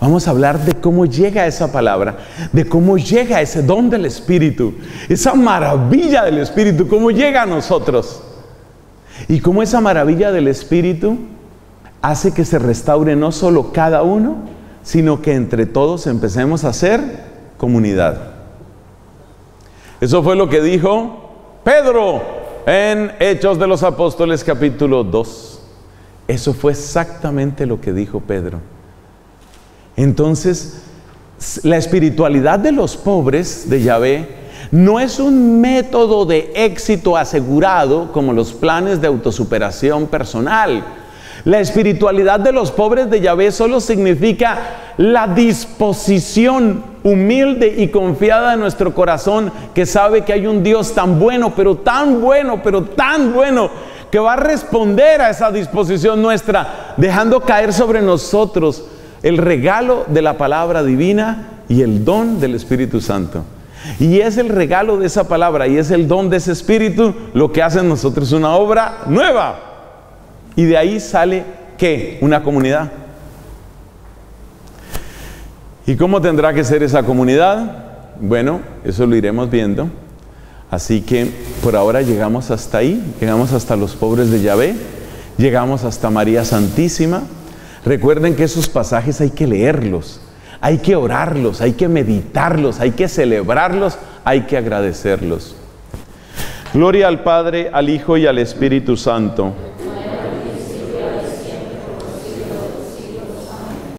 Vamos a hablar de cómo llega esa palabra, de cómo llega ese don del Espíritu, esa maravilla del Espíritu, cómo llega a nosotros. Y cómo esa maravilla del Espíritu hace que se restaure no solo cada uno, sino que entre todos empecemos a hacer comunidad. Eso fue lo que dijo Pedro en Hechos de los Apóstoles capítulo dos. Eso fue exactamente lo que dijo Pedro. Entonces, la espiritualidad de los pobres de Yahvé no es un método de éxito asegurado como los planes de autosuperación personal. La espiritualidad de los pobres de Yahvé solo significa la disposición humilde y confiada de nuestro corazón, que sabe que hay un Dios tan bueno, pero tan bueno, pero tan bueno, que va a responder a esa disposición nuestra, dejando caer sobre nosotros el regalo de la palabra divina y el don del Espíritu Santo. Y es el regalo de esa palabra y es el don de ese Espíritu lo que hace en nosotros una obra nueva. Y de ahí sale, ¿qué? Una comunidad. ¿Y cómo tendrá que ser esa comunidad? Bueno, eso lo iremos viendo. Así que por ahora llegamos hasta ahí, llegamos hasta los pobres de Yahvé, llegamos hasta María Santísima. Recuerden que esos pasajes hay que leerlos, hay que orarlos, hay que meditarlos, hay que celebrarlos, hay que agradecerlos. Gloria al Padre, al Hijo y al Espíritu Santo.